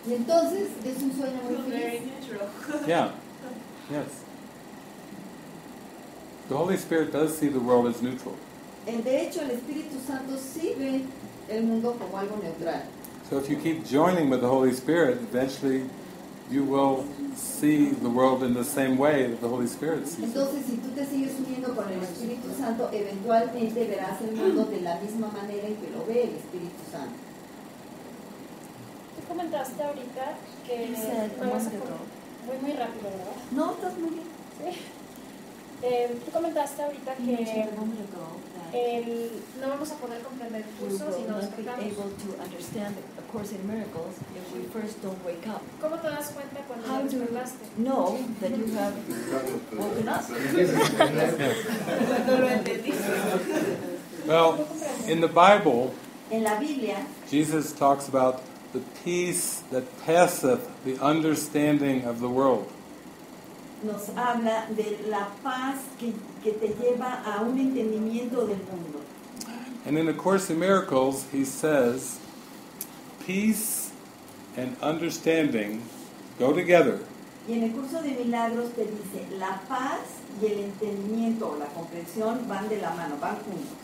Y entonces es un sueño muy feliz. Yeah. Yes. The Holy Spirit does see the world as neutral. El de hecho el Espíritu Santo sí ve el mundo como algo neutral. So if you keep joining with the Holy Spirit, eventually you will see the world in the same way that the Holy Spirit sees. Entonces, si tú te sigues uniendo con el Espíritu Santo, eventualmente verás el mundo de la misma manera en que lo ve el Espíritu Santo. Tú comentaste ahorita que voy muy rápido, ¿no? No, estás muy bien. Sí. Eh, tú comentaste ahorita que eh, no vamos a poder comprender el curso si no despertamos. ¿Cómo te das cuenta cuando despertaste? No, that you have woken up. No lo entendiste. Well, in the Bible, en la Biblia, Jesus talks about the peace that passeth the understanding of the world. Nos habla de la paz que, que te lleva a un entendimiento del mundo. And in A Course in Miracles, he says, peace and understanding go together. Y en el curso de milagros te dice, la paz y el entendimiento o la comprensión van de la mano, van juntos.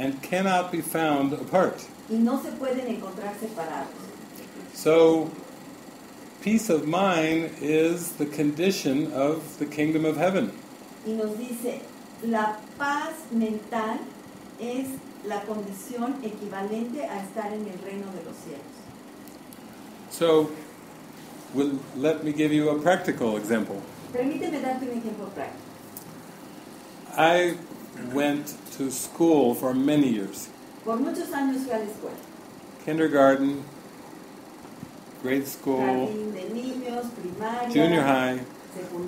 And cannot be found apart. Y no se pueden encontrar separados. So, peace of mind is the condition of the kingdom of heaven. Y nos dice, la paz mental es la condición equivalente a estar en el reino de los cielos. So, we'll, let me give you a practical example. Permíteme darte un ejemplo práctico. I went to school for many years. Por muchos años fui a la escuela. Kindergarten, grade school, niños, primaria, junior high,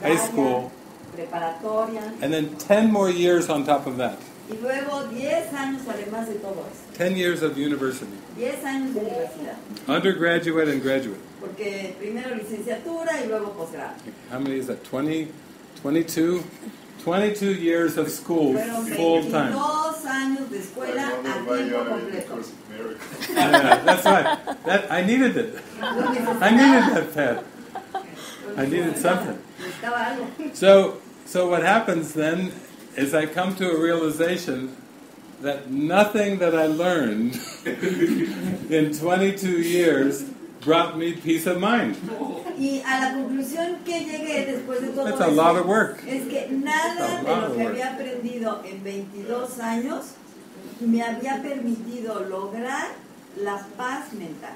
high school, preparatoria, and then ten more years on top of that. Y luego diez años además de todo eso. Ten years of university. Diez años de universidad. Undergraduate and graduate. Porque primero licenciatura y luego posgrado. How many is that? Twenty, twenty-two, twenty-two years of school full time. Años de escuela a tiempo completo. Yeah, that's right. That, I needed it. I needed that pad. I needed something. So, so what happens then is I come to a realization that nothing that I learned in twenty-two years brought me peace of mind. Y a la conclusión que llegué después de todo That's eso a lot of work. Es que nada de lo que había aprendido en veintidós años me había permitido lograr la paz mental.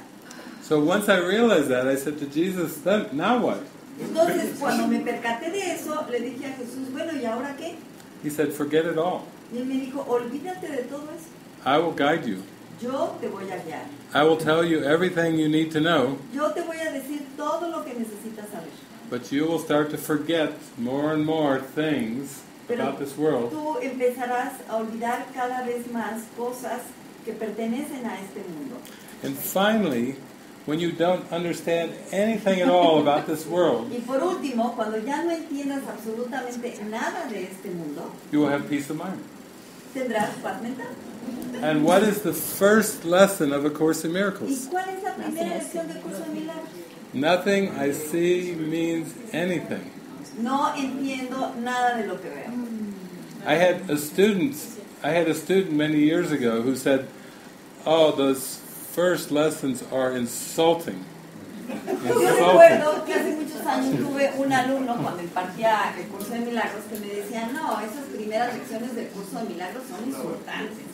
So once I realized that, I said to Jesus, then, now what? Entonces cuando me percaté de eso, le dije a Jesús, bueno, ¿y ahora qué? He said, forget it all. Y él me dijo, olvídate de todo eso. I will guide you. Yo te voy a guiar. I will tell you everything you need to know. Yo te voy a decir todo lo que necesitas saber. But you will start to forget more and more things Pero about this world. Tú empezarás a olvidar cada vez más cosas que pertenecen a este mundo. And finally, when you don't understand anything at all about this world, y por último, cuando ya no entiendas absolutamente nada de este mundo, you will have peace of mind. Tendrás paz mental. And what is the first lesson of A Course in Miracles? Nothing I see means anything. No entiendo nada de lo que veo. I had a student, I had a student many years ago who said, "Oh, those first lessons are insulting." Insulting. Años tuve un alumno cuando impartía el curso de milagros que me decía, no, esas primeras lecciones del curso de milagros son insultantes.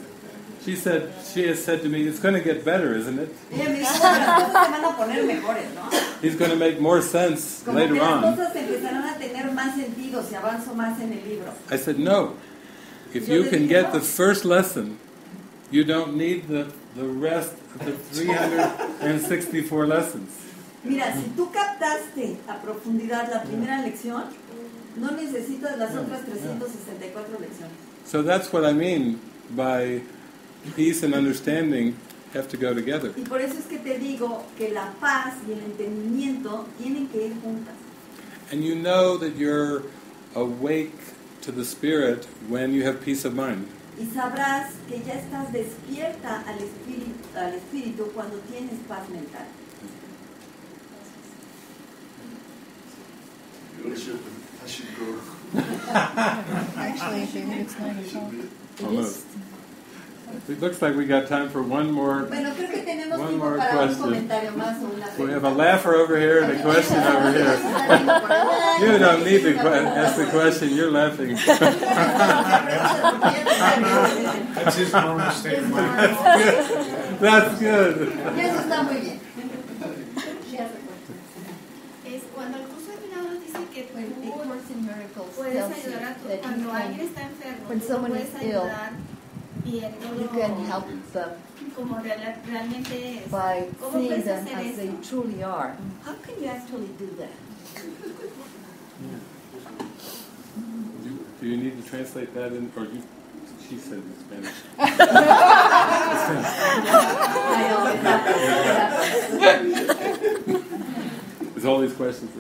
She said, she has said to me, it's going to get better, isn't it? Ella me dijo, las cosas se van a poner mejores, ¿no? It's going to make more sense Como later on. Las cosas empezarán a tener más sentido si avanzo más en el libro. I said, no. If Yo you can dije, get no. the first lesson, you don't need the the rest of the three hundred sixty-four lessons. Mira, si tú captaste a profundidad la primera lección, no necesitas las otras three hundred sixty-four lecciones. So that's what I mean by peace and understanding have to go together. Y por eso es que te digo que la paz y el entendimiento tienen que ir juntas. And you know that you're awake to the spirit when you have peace of mind. Y sabrás que ya estás despierta al espíritu, al espíritu cuando tienes paz mental. I should go. Actually, David, it's nine o'clock. Almost. It looks like we got time for one more, bueno, creo que tenemos one more question. So we have a laugher over here and a question over here. You don't need to ask the question. You're laughing. That's his normal state of mind. That's good. That's good. A Course in Miracles tells you that you can, when someone is ill, you can help them by seeing them as they truly are. How can you actually do that? Do you need to translate that in, or you, she said in Spanish? I always There's all these questions.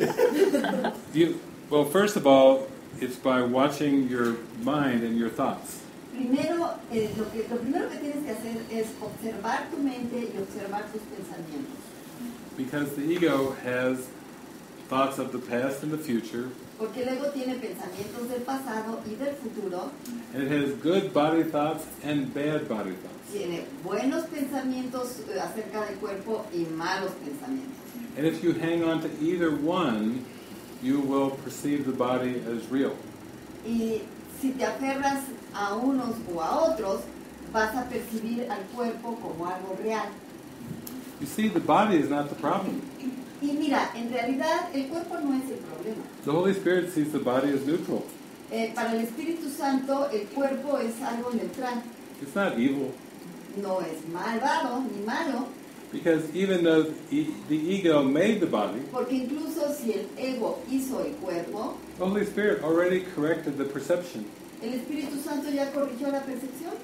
Do you, well, first of all, it's by watching your mind and your thoughts. Primero, eh, lo que, lo primero que tienes que hacer es observar tu mente y observar tus pensamientos. Because the ego has thoughts of the past and the future. Porque el ego tiene pensamientos del pasado y del futuro. And it has good body thoughts and bad body thoughts. Tiene buenos pensamientos acerca del cuerpo y malos pensamientos. And if you hang on to either one, you will perceive the body as real. Y si te aferras a unos o a otros, vas a percibir al cuerpo como algo real. You see, the body is not the problem. Y mira, en realidad el cuerpo no es el problema. The Holy Spirit sees the body as neutral. Eh, para el Espíritu Santo, el cuerpo es algo neutral. It's not evil. No es malvado ni malo. Because even though the ego made the body, porque incluso si el ego hizo el cuerpo, the Holy Spirit already corrected the perception. El Espíritu Santo ya corrigió la percepción.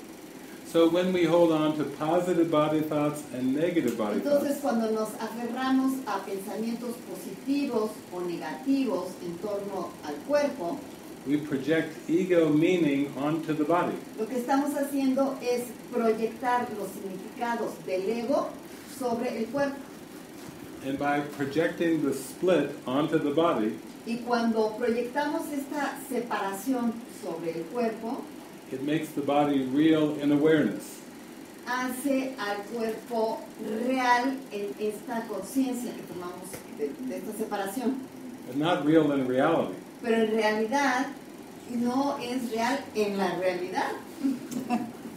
So when we hold on to positive body thoughts and negative body entonces, thoughts, cuando nos aferramos a pensamientos positivos o negativos en torno al cuerpo, we project ego meaning onto the body. Lo que estamos haciendo es proyectar los significados del ego sobre el cuerpo. And by projecting the split onto the body, y cuando proyectamos esta separación sobre el cuerpo, it makes the body real in awareness. Hace al cuerpo real en esta conciencia que tomamos de, de esta separación. But not real in reality. Pero en realidad no es real en la realidad.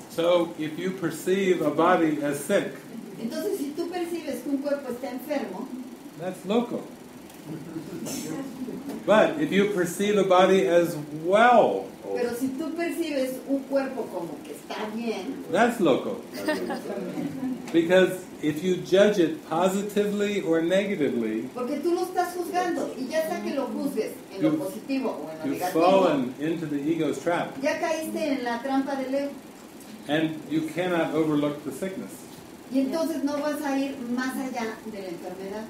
So if you perceive a body as sick, entonces, si tú percibes que un cuerpo está enfermo, that's local. But if you perceive a body as well, pero si tú percibes un cuerpo como que está bien, that's local. Because if you judge it positively or negatively, porque tú lo estás juzgando y ya sea que lo juzgues en lo positivo o en lo negativo, you've fallen into the ego's trap. Ya caíste en la trampa del ego. And you cannot overlook the sickness. Y entonces no vas a ir más allá de la enfermedad.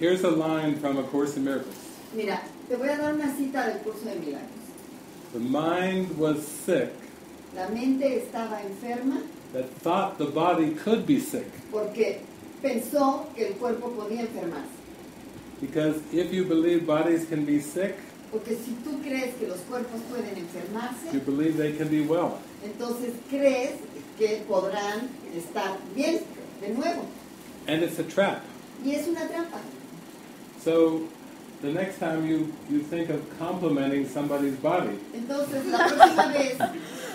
Here's a line from A Course in Miracles. Mira, te voy a dar una cita del Curso de Milagros. The mind was sick. La mente estaba enferma. That thought the body could be sick. Porque pensó que el cuerpo podía enfermarse. Because if you believe bodies can be sick, porque si tú crees que los cuerpos pueden enfermarse, you believe they can be well. Entonces crees que podrán estar bien de nuevo. And it's a trap. Y es una trampa. So the next time you, you think of complimenting somebody's body, entonces la próxima vez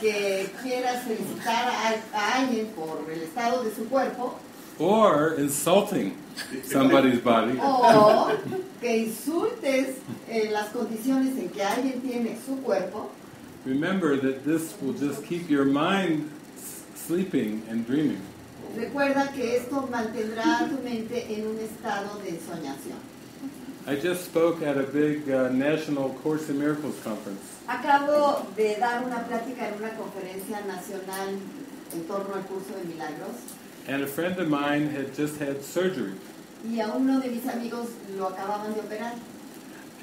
que quieras felicitar a, a alguien por el estado de su cuerpo, or insulting somebody's body, o que insultes eh, las condiciones en que alguien tiene su cuerpo, remember that this will just keep your mind sleeping and dreaming. Recuerda que esto mantendrá tu mente en un estado de ensoñación. I just spoke at a big uh, national Course in Miracles conference. Acabo de dar una plática en una conferencia nacional en torno al curso de milagros. And a friend of mine had just had surgery. Y a uno de mis amigos lo acababan de operar.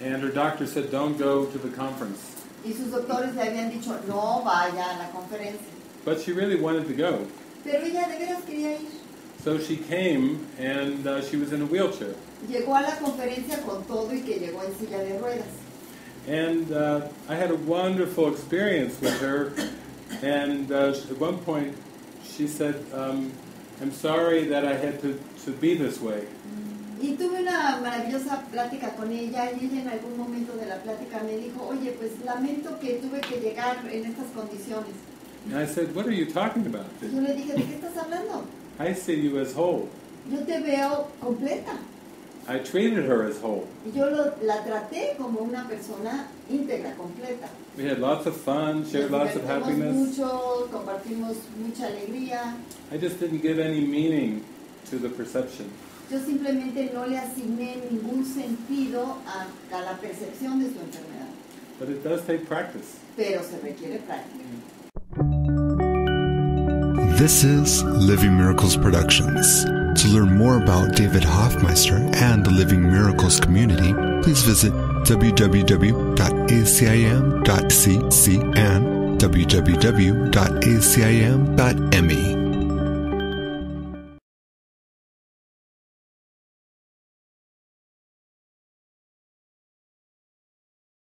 And her doctor said, "Don't go to the conference." Y sus doctores le habían dicho, "No vaya a la conferencia." But she really wanted to go. Pero ella de veras quería ir. So she came, and uh, she was in a wheelchair. Llegó a la conferencia con todo y que llegó en silla de ruedas. And uh, I had a wonderful experience with her. And uh, at one point, she said, um, "I'm sorry that I had to, to be this way." Y tuve una maravillosa plática con ella, y ella en algún momento de la plática me dijo, "Oye, pues lamento que tuve que llegar en estas condiciones." And I said, "What are you talking about?" Yo le dije, "¿De qué estás hablando?" I see you as whole. Yo te veo completa. I treated her as whole. Yo lo, la traté como una persona íntegra, completa. We had lots of fun, shared lots of happiness. Mucho, compartimos mucha alegría. I just didn't give any meaning to the perception. Yo simplemente no le asigné ningún sentido a, a la percepción de su enfermedad. But it does take practice. Pero se requiere práctica. This is Living Miracles Productions. To learn more about David Hoffmeister and the Living Miracles community, please visit w w w dot a c i m dot c c and w w w dot a c i m dot m e.